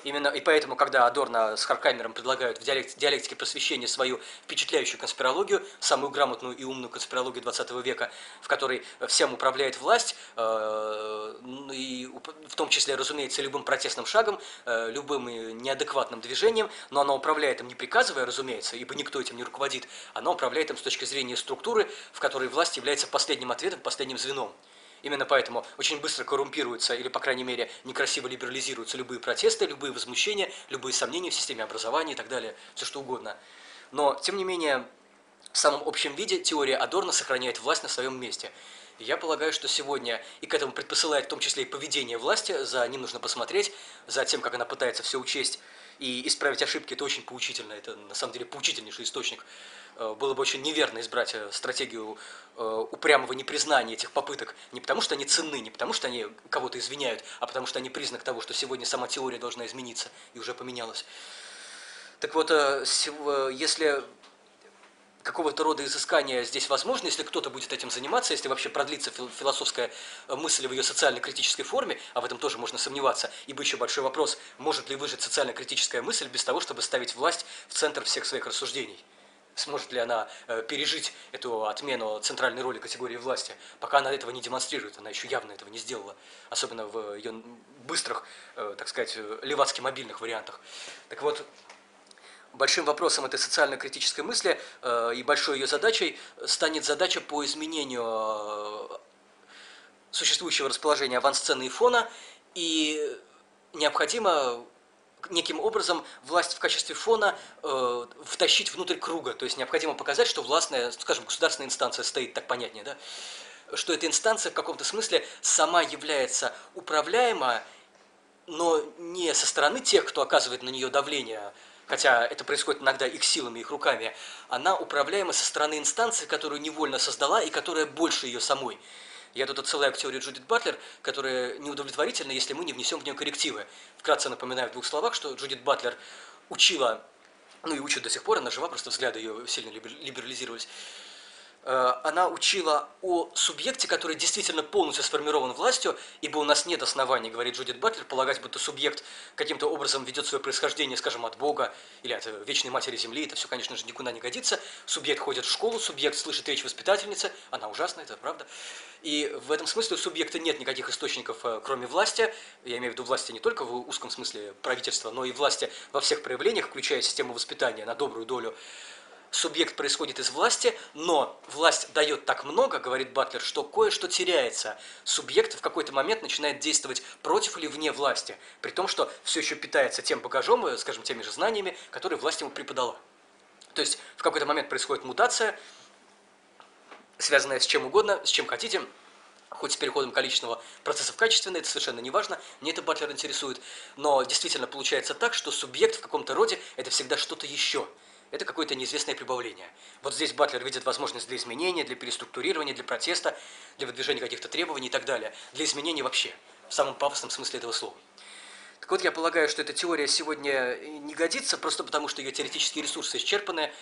Именно и поэтому, когда Адорно с Хоркхаймером предлагают в «Диалектике просвещения» свою впечатляющую конспирологию, самую грамотную и умную конспирологию двадцатого века, в которой всем управляет власть, и в том числе, разумеется, любым протестным шагом, любым неадекватным движением, но она управляет им не приказывая, разумеется, ибо никто этим не руководит, она управляет им с точки зрения структуры, в которой власть является последним ответом, последним звеном. Именно поэтому очень быстро коррумпируются, или, по крайней мере, некрасиво либерализируются любые протесты, любые возмущения, любые сомнения в системе образования и так далее, все что угодно. Но, тем не менее, в самом общем виде теория Адорно сохраняет власть на своем месте. И я полагаю, что сегодня, и к этому предпосылает в том числе и поведение власти, за ним нужно посмотреть, за тем, как она пытается все учесть и исправить ошибки, это очень поучительно, это на самом деле поучительнейший источник. Было бы очень неверно избрать стратегию упрямого непризнания этих попыток не потому, что они ценны, не потому, что они кого-то извиняют, а потому, что они признак того, что сегодня сама теория должна измениться и уже поменялась. Так вот, если какого-то рода изыскания здесь возможно, если кто-то будет этим заниматься, если вообще продлится философская мысль в ее социально-критической форме, а в этом тоже можно сомневаться, ибо еще большой вопрос, может ли выжить социально-критическая мысль без того, чтобы ставить власть в центр всех своих рассуждений? Сможет ли она пережить эту отмену центральной роли категории власти? Пока она этого не демонстрирует, она еще явно этого не сделала, особенно в ее быстрых, так сказать, левацки мобильных вариантах. Так вот, большим вопросом этой социально-критической мысли и большой ее задачей станет задача по изменению существующего расположения авансцены и фона, и необходимо неким образом власть в качестве фона э, втащить внутрь круга. То есть необходимо показать, что властная, скажем, государственная инстанция стоит, так понятнее, да? Что эта инстанция в каком-то смысле сама является управляема, но не со стороны тех, кто оказывает на нее давление, хотя это происходит иногда их силами, их руками, она управляема со стороны инстанции, которую невольно создала и которая больше ее самой. Я тут отсылаю к теории Джудит Батлер, которая неудовлетворительна, если мы не внесем в нее коррективы. Вкратце напоминаю в двух словах, что Джудит Батлер учила, ну и учит до сих пор, она жива, просто взгляды ее сильно либерализировались. Она учила о субъекте, который действительно полностью сформирован властью, ибо у нас нет оснований, говорит Джудит Батлер, полагать, будто субъект каким-то образом ведет свое происхождение, скажем, от Бога или от Вечной Матери Земли, это все, конечно же, никуда не годится. Субъект ходит в школу, субъект слышит речь воспитательницы, она ужасна, это правда. И в этом смысле у субъекта нет никаких источников, кроме власти, я имею в виду власти не только в узком смысле правительства, но и власти во всех проявлениях, включая систему воспитания на добрую долю. Субъект происходит из власти, но власть дает так много, говорит Батлер, что кое-что теряется. Субъект в какой-то момент начинает действовать против или вне власти, при том, что все еще питается тем багажом, скажем, теми же знаниями, которые власть ему преподала. То есть в какой-то момент происходит мутация, связанная с чем угодно, с чем хотите, хоть с переходом количественного процесса в качественный, это совершенно не важно, мне это Батлер интересует, но действительно получается так, что субъект в каком-то роде – это всегда что-то еще. Это какое-то неизвестное прибавление. Вот здесь Батлер видит возможность для изменения, для переструктурирования, для протеста, для выдвижения каких-то требований и так далее. Для изменений вообще, в самом пафосном смысле этого слова. Так вот, я полагаю, что эта теория сегодня не годится, просто потому что ее теоретические ресурсы исчерпаны,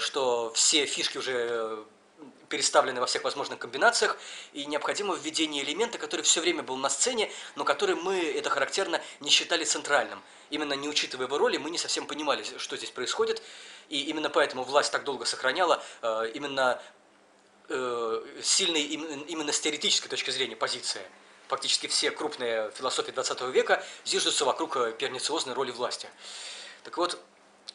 что все фишки уже переставлены во всех возможных комбинациях, и необходимо введение элемента, который все время был на сцене, но который мы, это характерно, не считали центральным. Именно не учитывая его роли, мы не совсем понимали, что здесь происходит, и именно поэтому власть так долго сохраняла э, именно э, сильные, именно с теоретической точки зрения, позиции. Фактически все крупные философии двадцатого века зиждутся вокруг пернициозной роли власти. Так вот,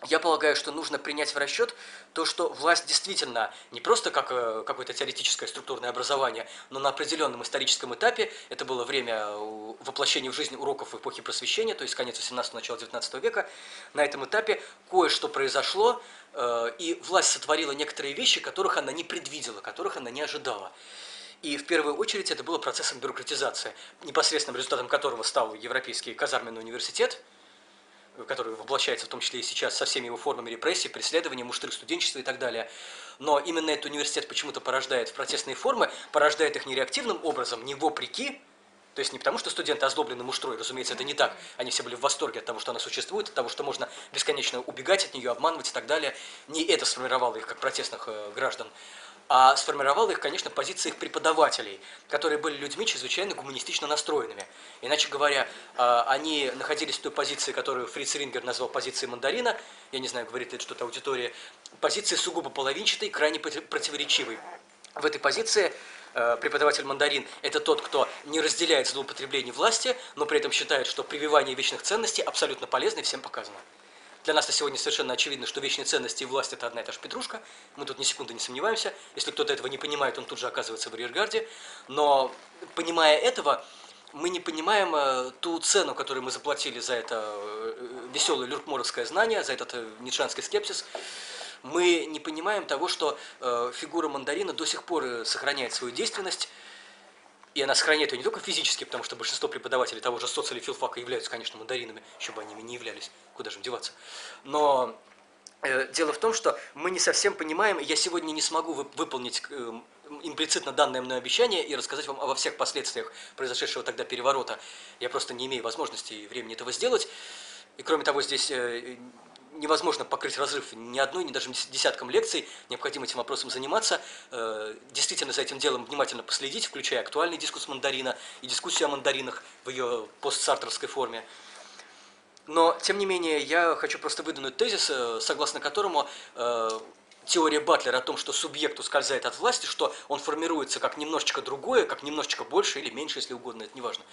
я полагаю, что нужно принять в расчет то, что власть действительно не просто как какое-то теоретическое структурное образование, но на определенном историческом этапе, это было время воплощения в жизнь уроков эпохи Просвещения, то есть конец восемнадцатого, начало девятнадцатого века, на этом этапе кое-что произошло, и власть сотворила некоторые вещи, которых она не предвидела, которых она не ожидала. И в первую очередь это было процессом бюрократизации, непосредственным результатом которого стал Европейский казарменный университет, который воплощается в том числе и сейчас со всеми его формами репрессий, преследований, муштр, студенчества и так далее. Но именно этот университет почему-то порождает протестные формы, порождает их не реактивным образом, не вопреки, то есть не потому, что студенты озлоблены муштрой, разумеется, это не так. Они все были в восторге от того, что она существует, от того, что можно бесконечно убегать от нее, обманывать и так далее. Не это сформировало их как протестных граждан, а сформировала их, конечно, позиция их преподавателей, которые были людьми чрезвычайно гуманистично настроенными. Иначе говоря, они находились в той позиции, которую Фриц Рингер назвал позицией мандарина, я не знаю, говорит ли это что-то аудитории, позиции сугубо половинчатой, крайне противоречивой. В этой позиции преподаватель мандарин – это тот, кто не разделяет злоупотребление власти, но при этом считает, что прививание вечных ценностей абсолютно полезно и всем показано. Для нас-то сегодня совершенно очевидно, что вечные ценности и власть – это одна и та же петрушка. Мы тут ни секунды не сомневаемся. Если кто-то этого не понимает, он тут же оказывается в арьергарде. Но, понимая этого, мы не понимаем ту цену, которую мы заплатили за это веселое люркморовское знание, за этот ницшанский скепсис. Мы не понимаем того, что фигура мандарина до сих пор сохраняет свою действенность. И она сохраняет ее не только физически, потому что большинство преподавателей того же соци- или филфака являются, конечно, мандаринами, еще бы они не являлись, куда же им деваться. Но э, дело в том, что мы не совсем понимаем, я сегодня не смогу вы, выполнить э, имплицитно данное мной обещание и рассказать вам обо всех последствиях произошедшего тогда переворота. Я просто не имею возможности и времени этого сделать. И кроме того, здесь... Э, невозможно покрыть разрыв ни одной, ни даже десятком лекций. Необходимо этим вопросом заниматься, действительно за этим делом внимательно последить, включая актуальный дискурс мандарина и дискуссию о мандаринах в ее постсартровской форме. Но, тем не менее, я хочу просто выдвинуть тезис, согласно которому теория Батлера о том, что субъект ускользает от власти, что он формируется как немножечко другое, как немножечко больше или меньше, если угодно, это не важно.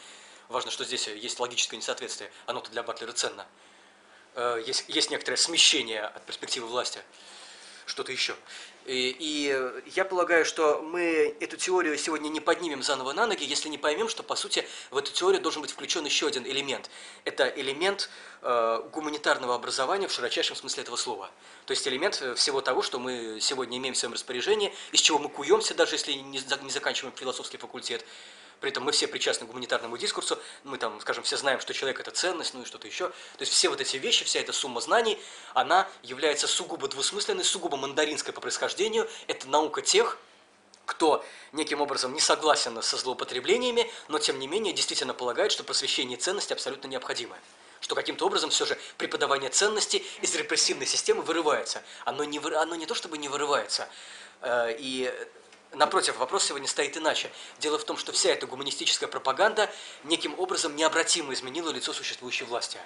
Важно, что здесь есть логическое несоответствие, оно-то для Батлера ценно. Есть, есть некоторое смещение от перспективы власти, что-то еще. И, и я полагаю, что мы эту теорию сегодня не поднимем заново на ноги, если не поймем, что, по сути, в эту теорию должен быть включен еще один элемент. Это элемент э, гуманитарного образования в широчайшем смысле этого слова. То есть элемент всего того, что мы сегодня имеем в своем распоряжении, из чего мы куемся, даже если не, не заканчиваем философский факультет. При этом мы все причастны к гуманитарному дискурсу, мы там, скажем, все знаем, что человек – это ценность, ну и что-то еще. То есть все вот эти вещи, вся эта сумма знаний, она является сугубо двусмысленной, сугубо мандаринской по происхождению. Это наука тех, кто неким образом не согласен со злоупотреблениями, но тем не менее действительно полагает, что просвещение ценностей абсолютно необходимо. Что каким-то образом все же преподавание ценностей из репрессивной системы вырывается. Оно не, вы... Оно не то чтобы не вырывается, и... Напротив, вопрос сегодня стоит иначе. Дело в том, что вся эта гуманистическая пропаганда неким образом необратимо изменила лицо существующей власти.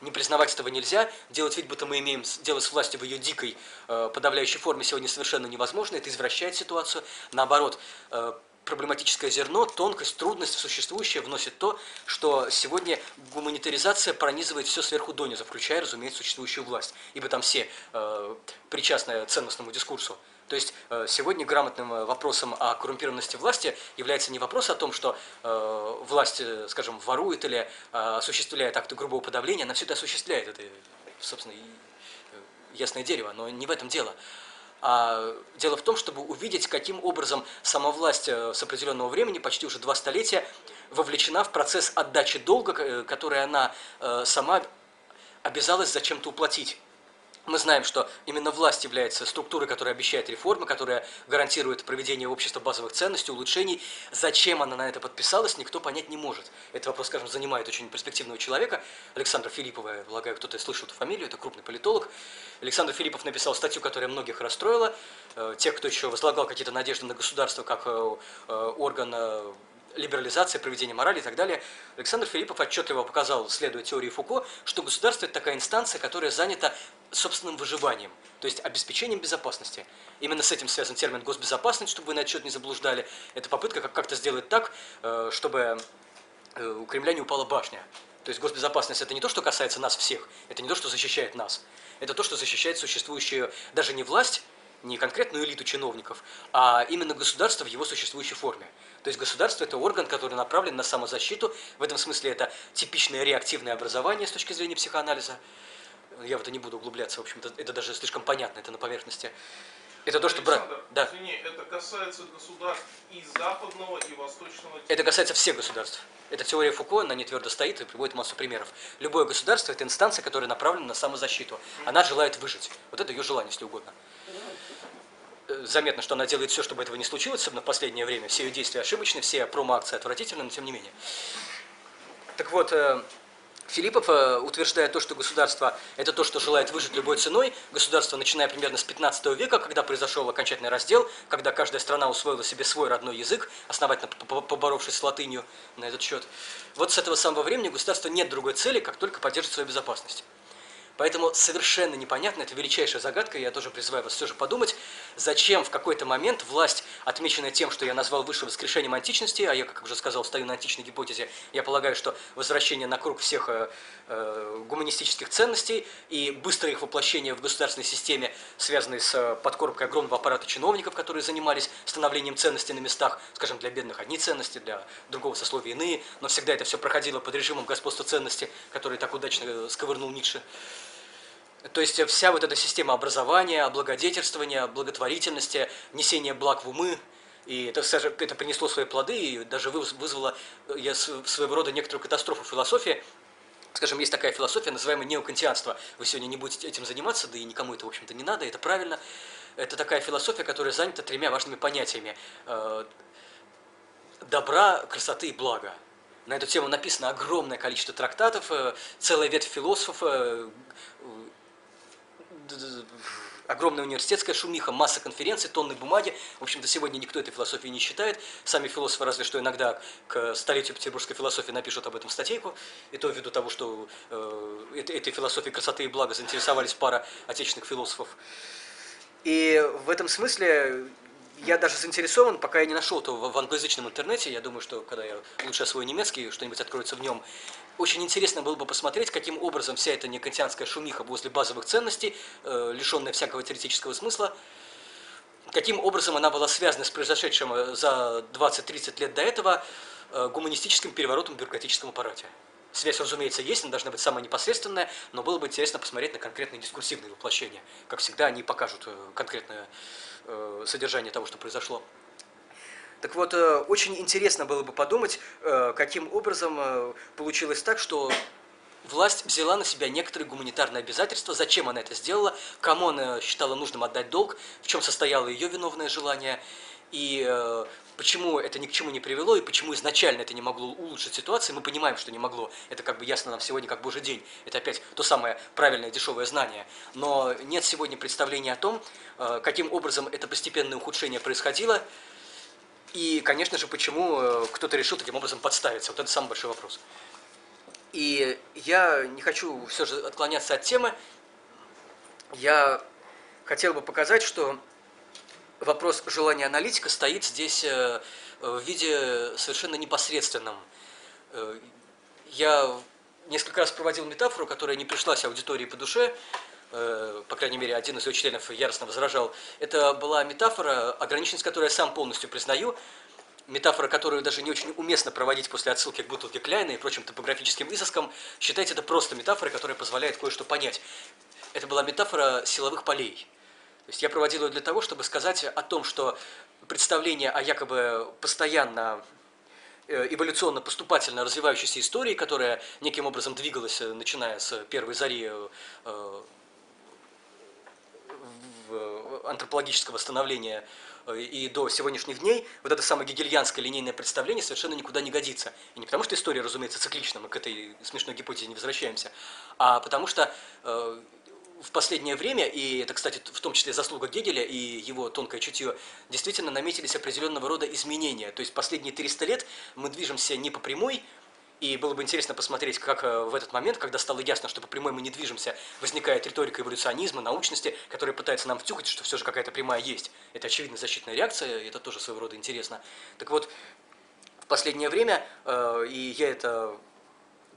Не признавать этого нельзя, делать вид, будто мы имеем дело с властью в ее дикой, э, подавляющей форме сегодня совершенно невозможно, это извращает ситуацию. Наоборот, э, проблематическое зерно, тонкость, трудность в существующее вносит то, что сегодня гуманитаризация пронизывает все сверху донизу, включая, разумеется, существующую власть, ибо там все э, причастны к ценностному дискурсу. То есть сегодня грамотным вопросом о коррумпированности власти является не вопрос о том, что э, власть, скажем, ворует или э, осуществляет акты грубого подавления, она все это осуществляет, это, собственно, и, и ясное дерево, но не в этом дело. А дело в том, чтобы увидеть, каким образом сама власть с определенного времени, почти уже два столетия, вовлечена в процесс отдачи долга, который она э, сама обязалась зачем-то уплатить. Мы знаем, что именно власть является структурой, которая обещает реформы, которая гарантирует проведение общества базовых ценностей, улучшений. Зачем она на это подписалась, никто понять не может. Этот вопрос, скажем, занимает очень перспективного человека, Александра Филиппова, я полагаю, кто-то слышал эту фамилию, это крупный политолог. Александр Филиппов написал статью, которая многих расстроила, тех, кто еще возлагал какие-то надежды на государство как орган либерализация, проведение морали и так далее. Александр Филиппов отчетливо показал, следуя теории Фуко, что государство – это такая инстанция, которая занята собственным выживанием, то есть обеспечением безопасности. Именно с этим связан термин «госбезопасность», чтобы вы на отчет не заблуждали. Это попытка как-то сделать так, чтобы у Кремля не упала башня. То есть госбезопасность – это не то, что касается нас всех, это не то, что защищает нас, это то, что защищает существующую даже не власть, не конкретную элиту чиновников, а именно государство в его существующей форме. То есть государство – это орган, который направлен на самозащиту, в этом смысле это типичное реактивное образование с точки зрения психоанализа. Я в это не буду углубляться, в общем-то, это даже слишком понятно, это на поверхности. Это то, что брат... Да. Извини, это касается государств и западного, и восточного... Это касается всех государств. Эта теория Фуко, она не твердо стоит и приводит массу примеров. Любое государство – это инстанция, которая направлена на самозащиту. Она желает выжить. Вот это ее желание, если угодно. Заметно, что она делает все, чтобы этого не случилось, особенно в последнее время. Все ее действия ошибочны, все промо-акции отвратительны, но тем не менее. Так вот, Филиппов, утверждая то, что государство – это то, что желает выжить любой ценой, государство, начиная примерно с пятнадцатого века, когда произошел окончательный раздел, когда каждая страна усвоила себе свой родной язык, основательно поборовшись с латынью на этот счет, вот с этого самого времени у государства нет другой цели, как только поддерживать свою безопасность. Поэтому совершенно непонятно, это величайшая загадка, я тоже призываю вас все же подумать, зачем в какой-то момент власть, отмеченная тем, что я назвал выше воскрешением античности, а я, как уже сказал, стою на античной гипотезе, я полагаю, что возвращение на круг всех э, э, гуманистических ценностей и быстрое их воплощение в государственной системе, связанной с подкормкой огромного аппарата чиновников, которые занимались становлением ценностей на местах, скажем, для бедных одни ценности, для другого сословия иные, но всегда это все проходило под режимом господства ценностей, который так удачно сковырнул Ницше. То есть вся вот эта система образования, облагодетельствования, благотворительности, несения благ в умы, и это, это принесло свои плоды и даже вызвало я, своего рода некоторую катастрофу философии. Скажем, есть такая философия, называемая неокантианство. Вы сегодня не будете этим заниматься, да и никому это, в общем-то, не надо, это правильно. Это такая философия, которая занята тремя важными понятиями – добра, красоты и блага. На эту тему написано огромное количество трактатов, целая ветвь философов, огромная университетская шумиха, масса конференций, тонны бумаги. В общем-то, сегодня никто этой философии не считает. Сами философы разве что иногда к столетию петербургской философии напишут об этом статейку. И то ввиду того, что э, этой философией красоты и блага заинтересовались пара отечественных философов. И в этом смысле я даже заинтересован, пока я не нашел этого в англоязычном интернете. Я думаю, что когда я лучше освою немецкий, что-нибудь откроется в нем. Очень интересно было бы посмотреть, каким образом вся эта некантианская шумиха возле базовых ценностей, э, лишенная всякого теоретического смысла, каким образом она была связана с произошедшим за двадцать-тридцать лет до этого э, гуманистическим переворотом в бюрократическом аппарате. Связь, разумеется, есть, она должна быть самая непосредственная, но было бы интересно посмотреть на конкретные дискурсивные воплощения. Как всегда, они покажут конкретное э, содержание того, что произошло. Так вот, э, очень интересно было бы подумать, э, каким образом э, получилось так, что власть взяла на себя некоторые гуманитарные обязательства, зачем она это сделала, кому она считала нужным отдать долг, в чем состояло ее виновное желание, и э, почему это ни к чему не привело, и почему изначально это не могло улучшить ситуацию. Мы понимаем, что не могло. Это как бы ясно нам сегодня, как божий день. Это опять то самое правильное дешевое знание. Но нет сегодня представления о том, каким образом это постепенное ухудшение происходило, и, конечно же, почему кто-то решил таким образом подставиться. Вот это самый большой вопрос. И я не хочу все же отклоняться от темы. Я хотел бы показать, что вопрос желания аналитика стоит здесь э, в виде совершенно непосредственном. Э, я несколько раз проводил метафору, которая не пришлась аудитории по душе, э, по крайней мере, один из ее членов яростно возражал. Это была метафора, ограниченность которой я сам полностью признаю, метафора, которую даже не очень уместно проводить после отсылки к бутылке Кляйна и прочим топографическим изыскам. Считайте, это просто метафора, которая позволяет кое-что понять. Это была метафора силовых полей. То есть я проводил ее для того, чтобы сказать о том, что представление о якобы постоянно эволюционно поступательно развивающейся истории, которая неким образом двигалась, начиная с первой зари антропологического становления и до сегодняшних дней, вот это самое гегельянское линейное представление совершенно никуда не годится. И не потому, что история, разумеется, циклична, мы к этой смешной гипотезе не возвращаемся, а потому что в последнее время, и это, кстати, в том числе заслуга Гегеля и его тонкое чутье, действительно наметились определенного рода изменения. То есть последние триста лет мы движемся не по прямой, и было бы интересно посмотреть, как в этот момент, когда стало ясно, что по прямой мы не движемся, возникает риторика эволюционизма, научности, которая пытается нам втюхать, что все же какая-то прямая есть. Это очевидная защитная реакция, и это тоже своего рода интересно. Так вот, в последнее время, и я это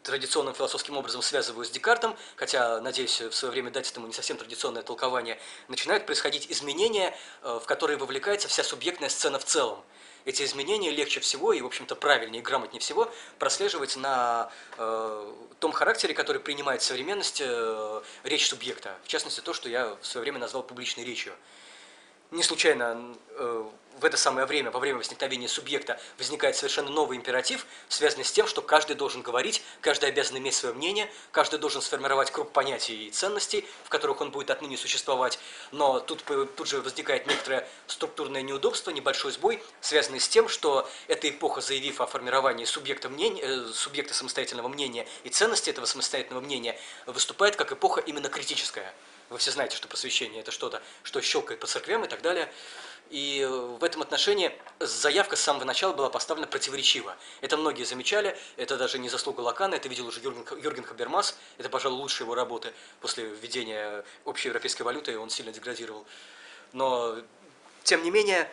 традиционным философским образом связываю с Декартом, хотя, надеюсь, в свое время дать этому не совсем традиционное толкование, начинают происходить изменения, в которые вовлекается вся субъектная сцена в целом. Эти изменения легче всего и, в общем-то, правильнее и грамотнее всего прослеживать на э, том характере, который принимает в современности э, речь субъекта, в частности, то, что я в свое время назвал публичной речью. Не случайно э, в это самое время, во время возникновения субъекта, возникает совершенно новый императив, связанный с тем, что каждый должен говорить, каждый обязан иметь свое мнение, каждый должен сформировать круг понятий и ценностей, в которых он будет отныне существовать. Но тут, тут же возникает некоторое структурное неудобство, небольшой сбой, связанный с тем, что эта эпоха, заявив о формировании субъекта, мнения, э, субъекта самостоятельного мнения и ценности этого самостоятельного мнения, выступает как эпоха именно критическая. Вы все знаете, что просвещение – это что-то, что щелкает по церквям и так далее. И в этом отношении заявка с самого начала была поставлена противоречиво. Это многие замечали, это даже не заслуга Лакана, это видел уже Юрген, Юрген Хабермас, это, пожалуй, лучшие его работы. После введения общеевропейской валюты он сильно деградировал. Но, тем не менее,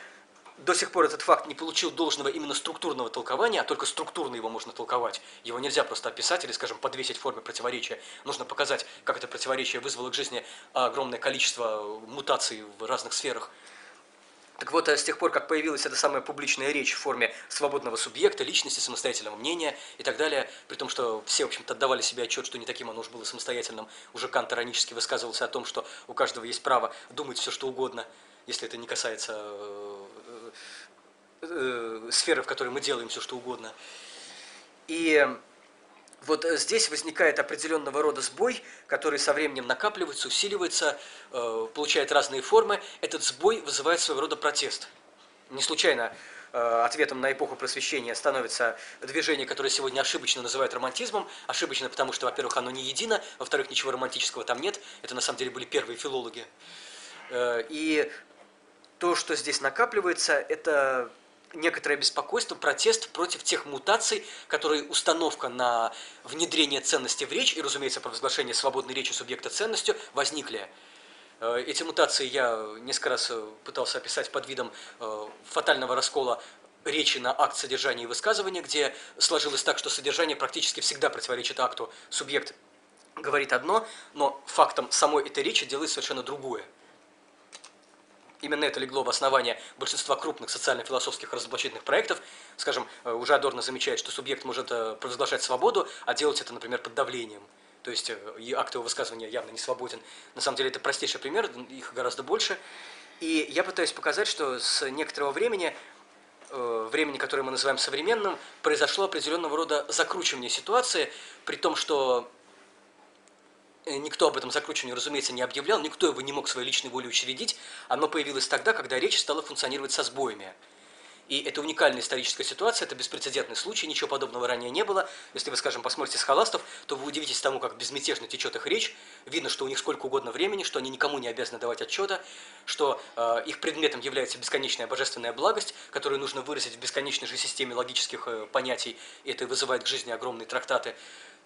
до сих пор этот факт не получил должного именно структурного толкования, а только структурно его можно толковать. Его нельзя просто описать или, скажем, подвесить в форме противоречия. Нужно показать, как это противоречие вызвало к жизни огромное количество мутаций в разных сферах. Так вот, с тех пор, как появилась эта самая публичная речь в форме свободного субъекта, личности, самостоятельного мнения и так далее, при том, что все, в общем-то, отдавали себе отчет, что не таким оно уж было самостоятельным, уже Кант иронически высказывался о том, что у каждого есть право думать все, что угодно, если это не касается сферы, в которой мы делаем все, что угодно. И вот здесь возникает определенного рода сбой, который со временем накапливается, усиливается, получает разные формы. Этот сбой вызывает своего рода протест. Не случайно ответом на эпоху просвещения становится движение, которое сегодня ошибочно называют романтизмом. Ошибочно, потому что, во-первых, оно не едино, во-вторых, ничего романтического там нет. Это на самом деле были первые филологи. И то, что здесь накапливается, это некоторое беспокойство, протест против тех мутаций, которые установка на внедрение ценности в речь и, разумеется, провозглашение свободной речи субъекта ценностью возникли. Эти мутации я несколько раз пытался описать под видом фатального раскола речи на акт содержания и высказывания, где сложилось так, что содержание практически всегда противоречит акту. Субъект говорит одно, но фактом самой этой речи делает совершенно другое. Именно это легло в основание большинства крупных социально-философских разоблачительных проектов. Скажем, уже Адорно замечает, что субъект может провозглашать свободу, а делать это, например, под давлением. То есть акт его высказывания явно не свободен. На самом деле это простейший пример, их гораздо больше. И я пытаюсь показать, что с некоторого времени, времени, которое мы называем современным, произошло определенного рода закручивание ситуации, при том, что никто об этом закручивании, разумеется, не объявлял, никто его не мог своей личной волей учредить. Оно появилось тогда, когда речь стала функционировать со сбоями. И это уникальная историческая ситуация, это беспрецедентный случай, ничего подобного ранее не было. Если вы, скажем, посмотрите схоластов, то вы удивитесь тому, как безмятежно течет их речь. Видно, что у них сколько угодно времени, что они никому не обязаны давать отчета, что э, их предметом является бесконечная божественная благость, которую нужно выразить в бесконечной же системе логических э, понятий, и это вызывает к жизни огромные трактаты.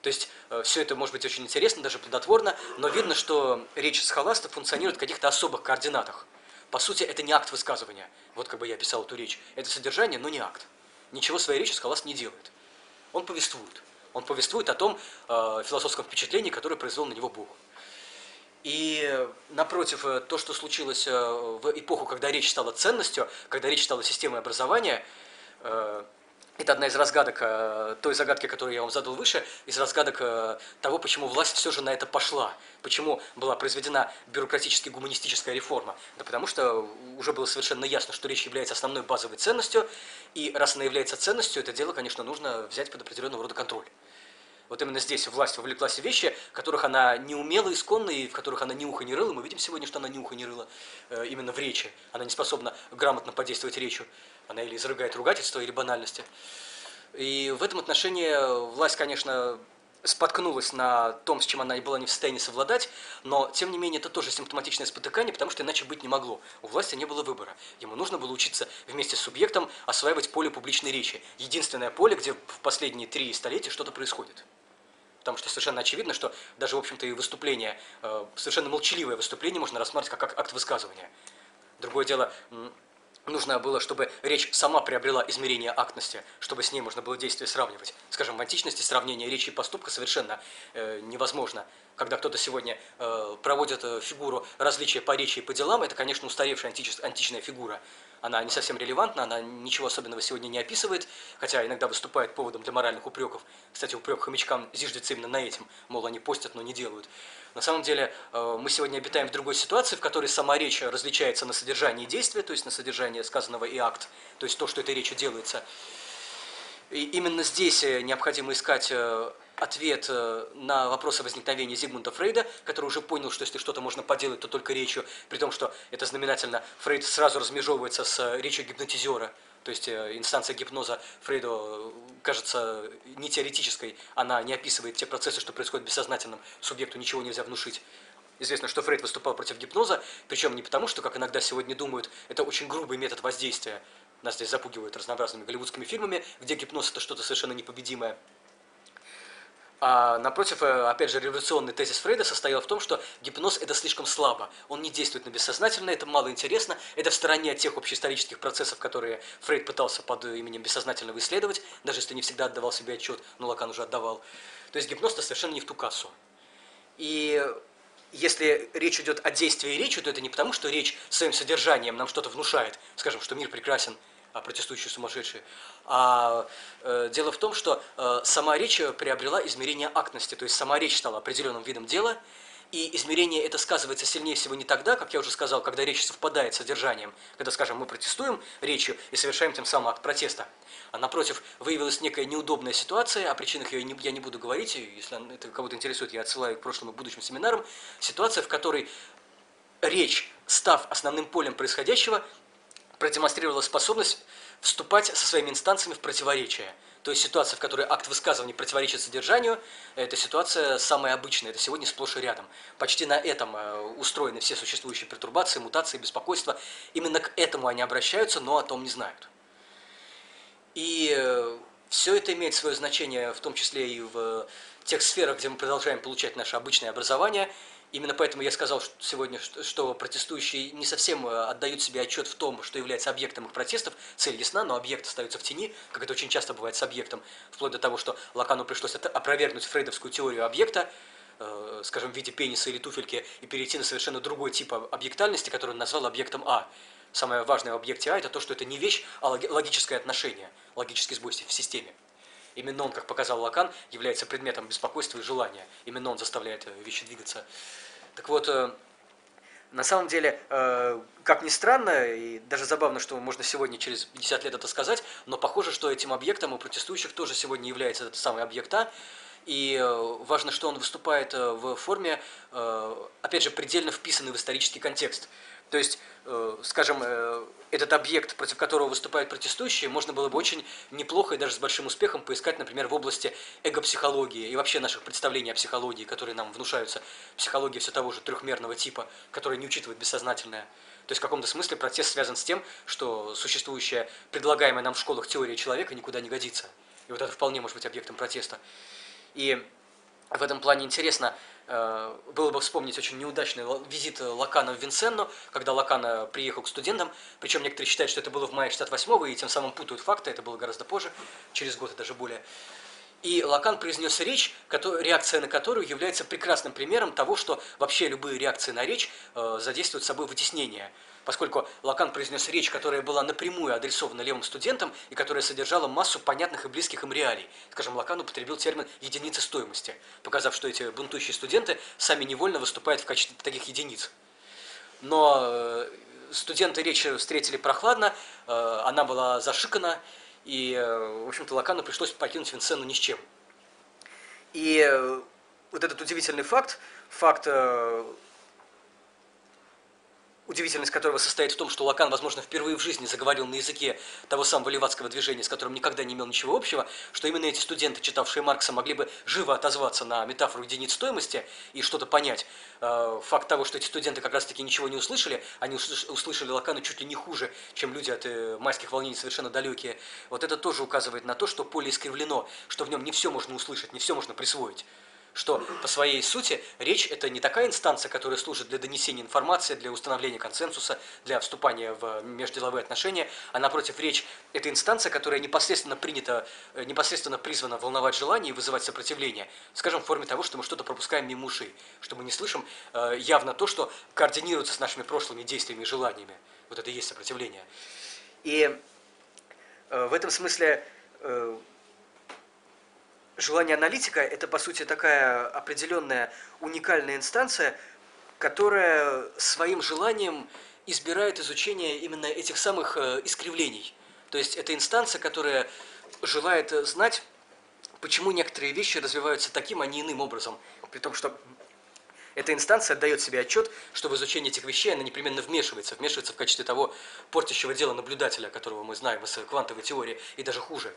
То есть э, все это может быть очень интересно, даже плодотворно, но видно, что речь схоластов функционирует в каких-то особых координатах. По сути, это не акт высказывания, вот как бы я писал эту речь. Это содержание, но не акт. Ничего своей речи схоласт не делает. Он повествует. Он повествует о том э, философском впечатлении, которое произвел на него Бог. И, напротив, то, что случилось в эпоху, когда речь стала ценностью, когда речь стала системой образования, э, это одна из разгадок э, той загадки, которую я вам задал выше, из разгадок э, того, почему власть все же на это пошла, почему была произведена бюрократически-гуманистическая реформа. Да потому что уже было совершенно ясно, что речь является основной базовой ценностью, и раз она является ценностью, это дело, конечно, нужно взять под определенного рода контроль. Вот именно здесь власть вовлеклась в вещи, которых она не умела исконно, и в которых она ни уха не рыла. Мы видим сегодня, что она ни уха не рыла э, именно в речи. Она не способна грамотно подействовать речью. Она или изрыгает ругательство, или банальности. И в этом отношении власть, конечно, споткнулась на том, с чем она была не в состоянии совладать, но, тем не менее, это тоже симптоматичное спотыкание, потому что иначе быть не могло. У власти не было выбора. Ему нужно было учиться вместе с субъектом осваивать поле публичной речи. Единственное поле, где в последние три столетия что-то происходит. Потому что совершенно очевидно, что даже, в общем-то, и выступление, совершенно молчаливое выступление можно рассматривать как акт высказывания. Другое дело, нужно было, чтобы речь сама приобрела измерение актности, чтобы с ней можно было действие сравнивать. Скажем, в античности сравнение речи и поступка совершенно э, невозможно. Когда кто-то сегодня э, проводит э, фигуру различия по речи и по делам, это, конечно, устаревшая антич... античная фигура. Она не совсем релевантна, она ничего особенного сегодня не описывает, хотя иногда выступает поводом для моральных упреков. Кстати, упрек хомячкам зиждется именно на этом, мол, они постят, но не делают. На самом деле, э, мы сегодня обитаем в другой ситуации, в которой сама речь различается на содержание действия, то есть на содержание сказанного и акт, то есть то, что этой речью делается. И именно здесь необходимо искать... Э, ответ на вопрос о возникновении Зигмунда Фрейда, который уже понял, что если что-то можно поделать, то только речью, при том, что это знаменательно, Фрейд сразу размежевывается с речью гипнотизера, то есть инстанция гипноза Фрейду кажется не теоретической, она не описывает те процессы, что происходят в бессознательном, субъекту ничего нельзя внушить. Известно, что Фрейд выступал против гипноза, причем не потому, что, как иногда сегодня думают, это очень грубый метод воздействия, нас здесь запугивают разнообразными голливудскими фильмами, где гипноз – это что-то совершенно непобедимое. А напротив, опять же, революционный тезис Фрейда состоял в том, что гипноз – это слишком слабо, он не действует на бессознательное, это мало интересно, это в стороне от тех общеисторических процессов, которые Фрейд пытался под именем бессознательного исследовать, даже если не всегда отдавал себе отчет, но Лакан уже отдавал. То есть гипноз-то совершенно не в ту кассу. И если речь идет о действии речи, то это не потому, что речь своим содержанием нам что-то внушает, скажем, что мир прекрасен, а протестующие сумасшедшие. А э, дело в том, что э, сама речь приобрела измерение актности, то есть сама речь стала определенным видом дела, и измерение это сказывается сильнее всего не тогда, как я уже сказал, когда речь совпадает с содержанием, когда, скажем, мы протестуем речью и совершаем тем самым акт протеста. А напротив, выявилась некая неудобная ситуация, о причинах я не, я не буду говорить, если это кого-то интересует, я отсылаю к прошлым и будущим семинарам, ситуация, в которой речь, став основным полем происходящего, продемонстрировала способность вступать со своими инстанциями в противоречие. То есть ситуация, в которой акт высказывания противоречит содержанию, это ситуация самая обычная, это сегодня сплошь и рядом. Почти на этом устроены все существующие пертурбации, мутации, беспокойства. Именно к этому они обращаются, но о том не знают. И все это имеет свое значение, в том числе и в тех сферах, где мы продолжаем получать наше обычное образование. Именно поэтому я сказал сегодня, что протестующие не совсем отдают себе отчет в том, что является объектом их протестов, цель ясна, но объект остается в тени, как это очень часто бывает с объектом, вплоть до того, что Лакану пришлось опровергнуть фрейдовскую теорию объекта, скажем, в виде пениса или туфельки, и перейти на совершенно другой тип объектальности, который он назвал объектом А. Самое важное в объекте А – это то, что это не вещь, а логическое отношение, логический сбой в системе. Именно он, как показал Лакан, является предметом беспокойства и желания. Именно он заставляет вещи двигаться. Так вот, на самом деле, как ни странно, и даже забавно, что можно сегодня через пятьдесят лет это сказать, но похоже, что этим объектом у протестующих тоже сегодня является этот самый объект А. И важно, что он выступает в форме, опять же, предельно вписанный в исторический контекст. То есть, скажем, этот объект, против которого выступают протестующие, можно было бы очень неплохо и даже с большим успехом поискать, например, в области эго-психологии и вообще наших представлений о психологии, которые нам внушаются, психологии все того же трехмерного типа, которая не учитывает бессознательное. То есть в каком-то смысле протест связан с тем, что существующая, предлагаемая нам в школах теория человека никуда не годится. И вот это вполне может быть объектом протеста. И в этом плане интересно было бы вспомнить очень неудачный визит Лакана в Винсенну, когда Лакан приехал к студентам, причем некоторые считают, что это было в мае шестьдесят восьмого, и тем самым путают факты, это было гораздо позже, через год и даже более. И Лакан произнес речь, реакция на которую является прекрасным примером того, что вообще любые реакции на речь задействуют собой вытеснение. Поскольку Лакан произнес речь, которая была напрямую адресована левым студентам и которая содержала массу понятных и близких им реалий. Скажем, Лакан употребил термин «единицы стоимости», показав, что эти бунтующие студенты сами невольно выступают в качестве таких единиц. Но студенты речь встретили прохладно, она была зашикана, и, в общем-то, Лакану пришлось покинуть Винсенну ни с чем. И вот этот удивительный факт, факт... удивительность которого состоит в том, что Лакан, возможно, впервые в жизни заговорил на языке того самого левацкого движения, с которым никогда не имел ничего общего, что именно эти студенты, читавшие Маркса, могли бы живо отозваться на метафору единиц стоимости и что-то понять. Факт того, что эти студенты как раз-таки ничего не услышали, они услышали Лакана чуть ли не хуже, чем люди от майских волнений совершенно далекие, вот это тоже указывает на то, что поле искривлено, что в нем не все можно услышать, не все можно присвоить. Что по своей сути речь – это не такая инстанция, которая служит для донесения информации, для установления консенсуса, для вступания в межделовые отношения, а напротив, речь – это инстанция, которая непосредственно принята, непосредственно призвана волновать желание и вызывать сопротивление, скажем, в форме того, что мы что-то пропускаем мимо ушей, что мы не слышим явно то, что координируется с нашими прошлыми действиями и желаниями. Вот это и есть сопротивление. И в этом смысле… Желание аналитика – это, по сути, такая определенная уникальная инстанция, которая своим желанием избирает изучение именно этих самых искривлений. То есть это инстанция, которая желает знать, почему некоторые вещи развиваются таким, а не иным образом. При том, что эта инстанция отдает себе отчет, что в изучении этих вещей она непременно вмешивается. Вмешивается в качестве того портящего дела наблюдателя, которого мы знаем из квантовой теории, и даже хуже.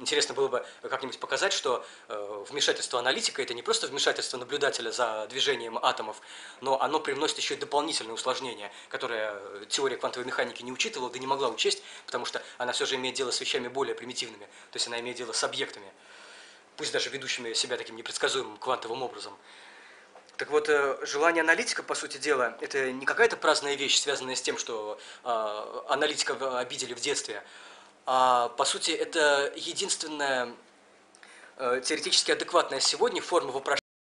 Интересно было бы как-нибудь показать, что вмешательство аналитика – это не просто вмешательство наблюдателя за движением атомов, но оно привносит еще и дополнительное усложнение, которое теория квантовой механики не учитывала, да не могла учесть, потому что она все же имеет дело с вещами более примитивными, то есть она имеет дело с объектами, пусть даже ведущими себя таким непредсказуемым квантовым образом. Так вот, желание аналитика, по сути дела, это не какая-то праздная вещь, связанная с тем, что аналитика обидели в детстве, а, по сути, это единственная э, теоретически адекватная сегодня форма вопрошения.